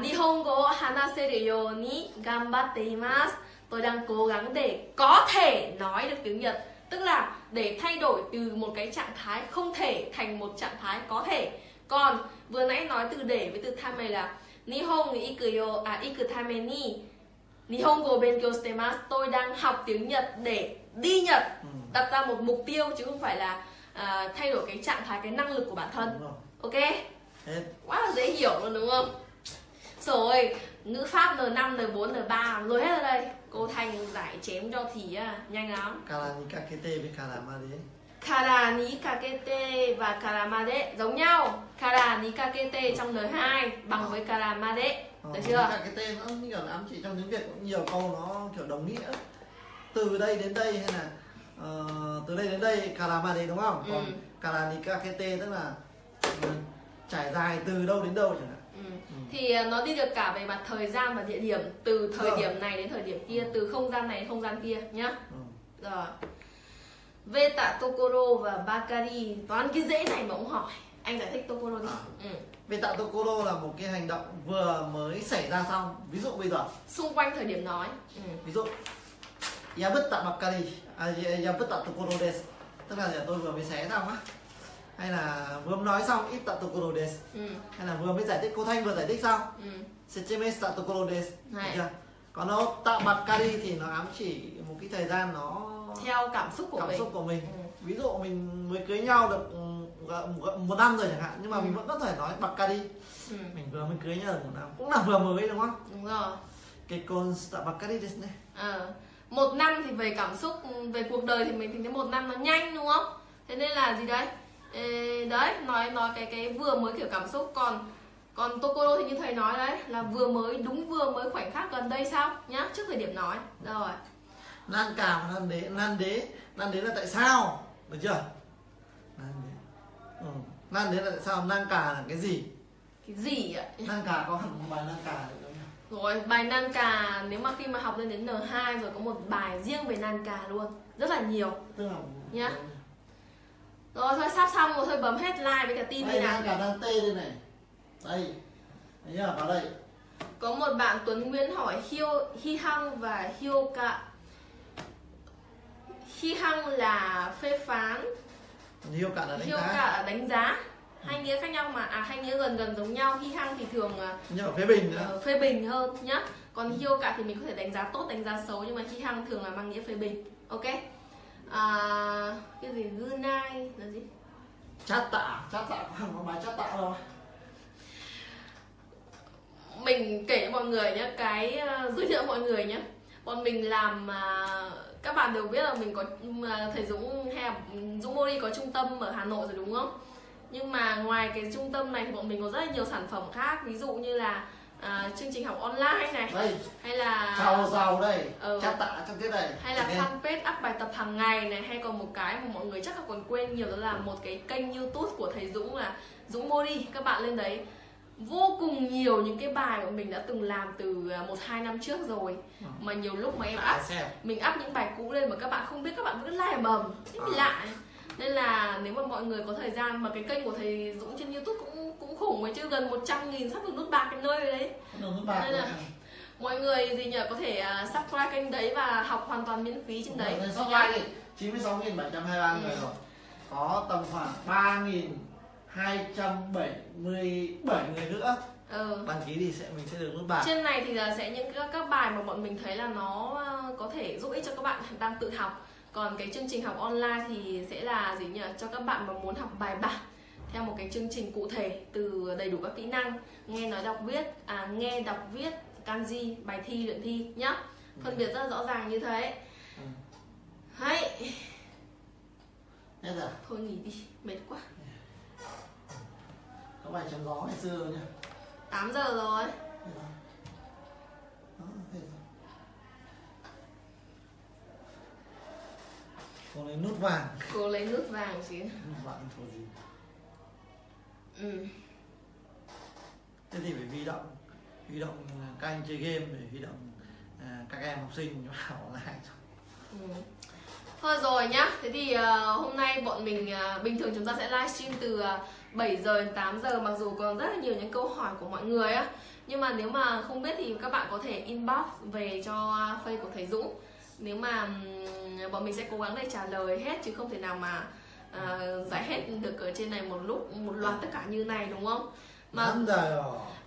Nihongo hanaseru yoni ganbatte imasu. Tôi đang cố gắng để có thể nói được tiếng Nhật, tức là để thay đổi từ một cái trạng thái không thể thành một trạng thái có thể. Còn vừa nãy nói từ để với từ tame là Nihon ni ikuyo à ikutame ni Nihongo benkyou shite masu. Tôi đang học tiếng Nhật để đi Nhật. Đặt ra một mục tiêu chứ không phải là thay đổi cái trạng thái, cái năng lực của bản thân. Ok? Quá là dễ hiểu luôn đúng không? Rồi, ngữ pháp N5, N4, N3 rồi hết ở đây. Cô Thành giải chém cho thì nhanh lắm. Kara ni kakete với karamade. Kara ni kakete và karamade giống nhau. Kara ni kakete trong N2 bằng với karamade. Được chưa? Kakete nó như kiểu là ám chỉ trong tiếng Việt cũng nhiều câu nó kiểu đồng nghĩa. Từ đây đến đây hay là từ đây đến đây karamade đúng không? Còn kara ni kakete tức là trải dài từ đâu đến đâu chẳng hạn. Thì nó đi được cả về mặt thời gian và địa điểm, từ thời điểm này đến thời điểm kia, từ không gian này đến không gian kia nhá. Rồi. Veta Tokoro và Bakari, toàn cái dễ này mà ông hỏi. Anh giải thích Tokoro đi. Veta Tokoro là một cái hành động vừa mới xảy ra xong. Ví dụ bây giờ xung quanh thời điểm nói. Ví dụ Yabutta Bakari, Yabutta Tokoro desu. Tức là tôi vừa mới xé xong á. Hay là vừa mới nói xong ít tận Tokoro desu. Hay là vừa mới giải thích, cô Thanh vừa giải thích xong Sechimes tận Tokoro desu. Còn nó tạo mặt kari thì nó ám chỉ một cái thời gian nó theo cảm xúc của mình. Ví dụ mình mới cưới nhau được một năm rồi chẳng hạn, nhưng mà mình vẫn có thể nói bạc kari. Mình vừa mới cưới nhau được một năm, cũng là vừa mới đúng không? Đúng rồi. Cái con tạo bạc kari desu này. Một năm thì về cảm xúc, về cuộc đời thì mình thấy một năm nó nhanh đúng không? Thế nên là gì đấy? Đấy, nói cái vừa mới kiểu cảm xúc. Còn Tokoro thì như thầy nói đấy, là vừa mới, đúng vừa mới, khoảnh khắc gần đây sao nhá, trước thời điểm nói. Rồi. Nan cà và nan đế là tại sao, được chưa? Nan đế là tại sao, nan cà là cái gì? Cái gì ạ? Nan cà có hẳn một bài nan cà đấy không? Rồi, bài nan cà nếu mà khi mà học lên đến N2 rồi có một bài riêng về nan cà luôn, rất là nhiều. Tức là nhá. Rồi thôi sắp xong rồi, thôi bấm hết like với cả tin đi nào. Cả đang tê đây này. Đây. Đấy nhá, vào đây. Có một bạn Tuấn Nguyên hỏi Hi Hăng và Hyoka. Hi Hăng là phê phán. Hyoka là đánh giá. Hyoka đánh giá. Hai nghĩa khác nhau mà, hai nghĩa gần giống nhau. Hi Hăng thì thường phê bình hơn nhá. Còn Hyoka thì mình có thể đánh giá tốt, đánh giá xấu, nhưng mà Hi Hăng thường là mang nghĩa phê bình. Ok. Cái gì Gunai là gì? Chát tạ có bài chát tạ rồi. Mình kể cho mọi người nhé, cái giới thiệu mọi người nhé. Bọn mình làm, các bạn đều biết là mình có, thầy Dũng hay Dungmori có trung tâm ở Hà Nội rồi đúng không? Nhưng mà ngoài cái trung tâm này thì bọn mình có rất là nhiều sản phẩm khác, ví dụ như là chương trình học online này đây. Hay là chào giàu đây, chát tạ trong tiết này, hay là fanpage up bài tập hàng ngày này, hay còn một cái mà mọi người chắc là còn quên nhiều, đó là một cái kênh YouTube của thầy Dũng là Dungmori. Các bạn lên đấy vô cùng nhiều những cái bài mà mình đã từng làm từ 1-2 năm trước rồi, mà nhiều lúc mà em up những bài cũ lên mà các bạn không biết, các bạn cứ like bầm thế bị lại. Nên là nếu mà mọi người có thời gian, mà cái kênh của thầy Dũng trên YouTube cũng khủng ấy chứ, gần 100.000 sắp được nút bạc cái nơi đấy. Nên là mọi người gì nhỉ, có thể subscribe kênh đấy và học hoàn toàn miễn phí trên đấy. Subscribe đi, 96.723 người rồi, có tầm khoảng 3.277 người nữa. Đăng ký thì mình sẽ được nút bạc. Trên này thì là sẽ những các bài mà bọn mình thấy là nó có thể giúp ích cho các bạn đang tự học. Còn cái chương trình học online thì sẽ là gì nhỉ, cho các bạn mà muốn học bài bản theo một cái chương trình cụ thể từ đầy đủ các kỹ năng nghe nói đọc viết, nghe đọc viết kanji, bài thi, luyện thi nhá. Phân biệt rất rõ ràng như thế. Hay. Rồi. Thôi nghỉ đi, mệt quá. Có bài chống gió ngày xưa rồi nhá. 8 giờ rồi. Cô lấy nút vàng. Cô lấy nút vàng chứ. Nút vàng thôi gì. Thế thì phải huy động các anh chơi game, để huy động các em học sinh vào online. Thôi rồi nhá. Thế thì hôm nay bọn mình bình thường chúng ta sẽ livestream từ 7 giờ đến 8 giờ, mặc dù còn rất là nhiều những câu hỏi của mọi người á. Nhưng mà nếu mà không biết thì các bạn có thể inbox về cho Facebook của thầy Dũng. Nếu mà bọn mình sẽ cố gắng để trả lời hết, chứ không thể nào mà giải hết được ở trên này một lúc, một loạt tất cả như này, đúng không?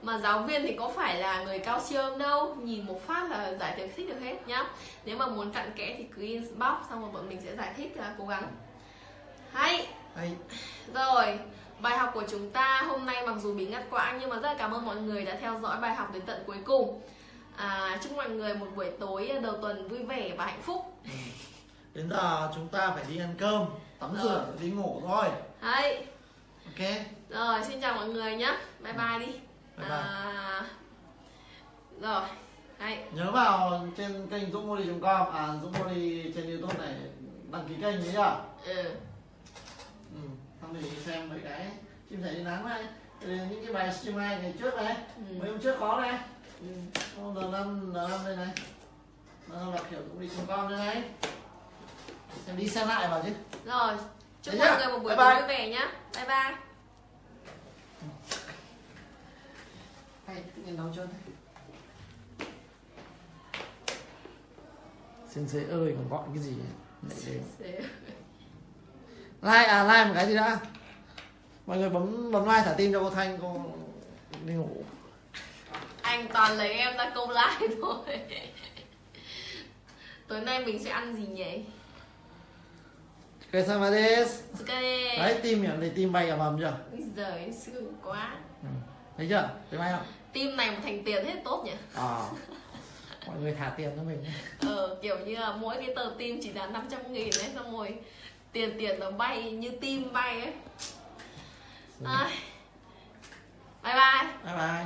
Mà giáo viên thì có phải là người cao siêu đâu, nhìn một phát là giải thích được hết nhá. Nếu mà muốn cặn kẽ thì cứ inbox, xong rồi bọn mình sẽ giải thích, cố gắng. Hay. Rồi, bài học của chúng ta hôm nay mặc dù bị ngắt quãng, nhưng mà rất là cảm ơn mọi người đã theo dõi bài học đến tận cuối cùng. Chúc mọi người một buổi tối đầu tuần vui vẻ và hạnh phúc. Đến giờ chúng ta phải đi ăn cơm, tắm rửa, đi ngủ thôi. Đấy. Ok. Rồi, xin chào mọi người nhé. Bye bye đi. Bye bye. Rồi. Đấy. Nhớ vào trên kênh dungmori.com, dungmori trên YouTube này, đăng ký kênh đấy nhá. Xong thì xem mấy cái chim sẻ đi nắng này, những cái bài stream này ngày trước này, mấy hôm trước có này. N5 đây này, N5 là kiểu cũng đi cùng con đây này, xem đi xem lại vào chứ. Rồi, chúc mọi người một buổi tối vui vẻ nhá. Bye bye. Hay, tự nhiên nóng trơn thế. Sensei ơi, còn gọi cái gì này? Like một cái gì đã. Mọi người bấm like thả tim cho cô Thanh, cô đi ngủ. Anh toàn lấy em ra câu like thôi. Tối nay mình sẽ ăn gì nhỉ? Đấy, tim nhỉ? Để tim bay ở mầm chưa? Giời, siêu quá. Thấy chưa? Thấy bay không? Tim này mà thành tiền hết tốt nhỉ? Mọi người thả tiền cho mình. Kiểu như là mỗi cái tờ tim chỉ giá 500.000 đấy. Xong rồi tiền nó bay như tim bay ấy. Bye bye. Bye bye.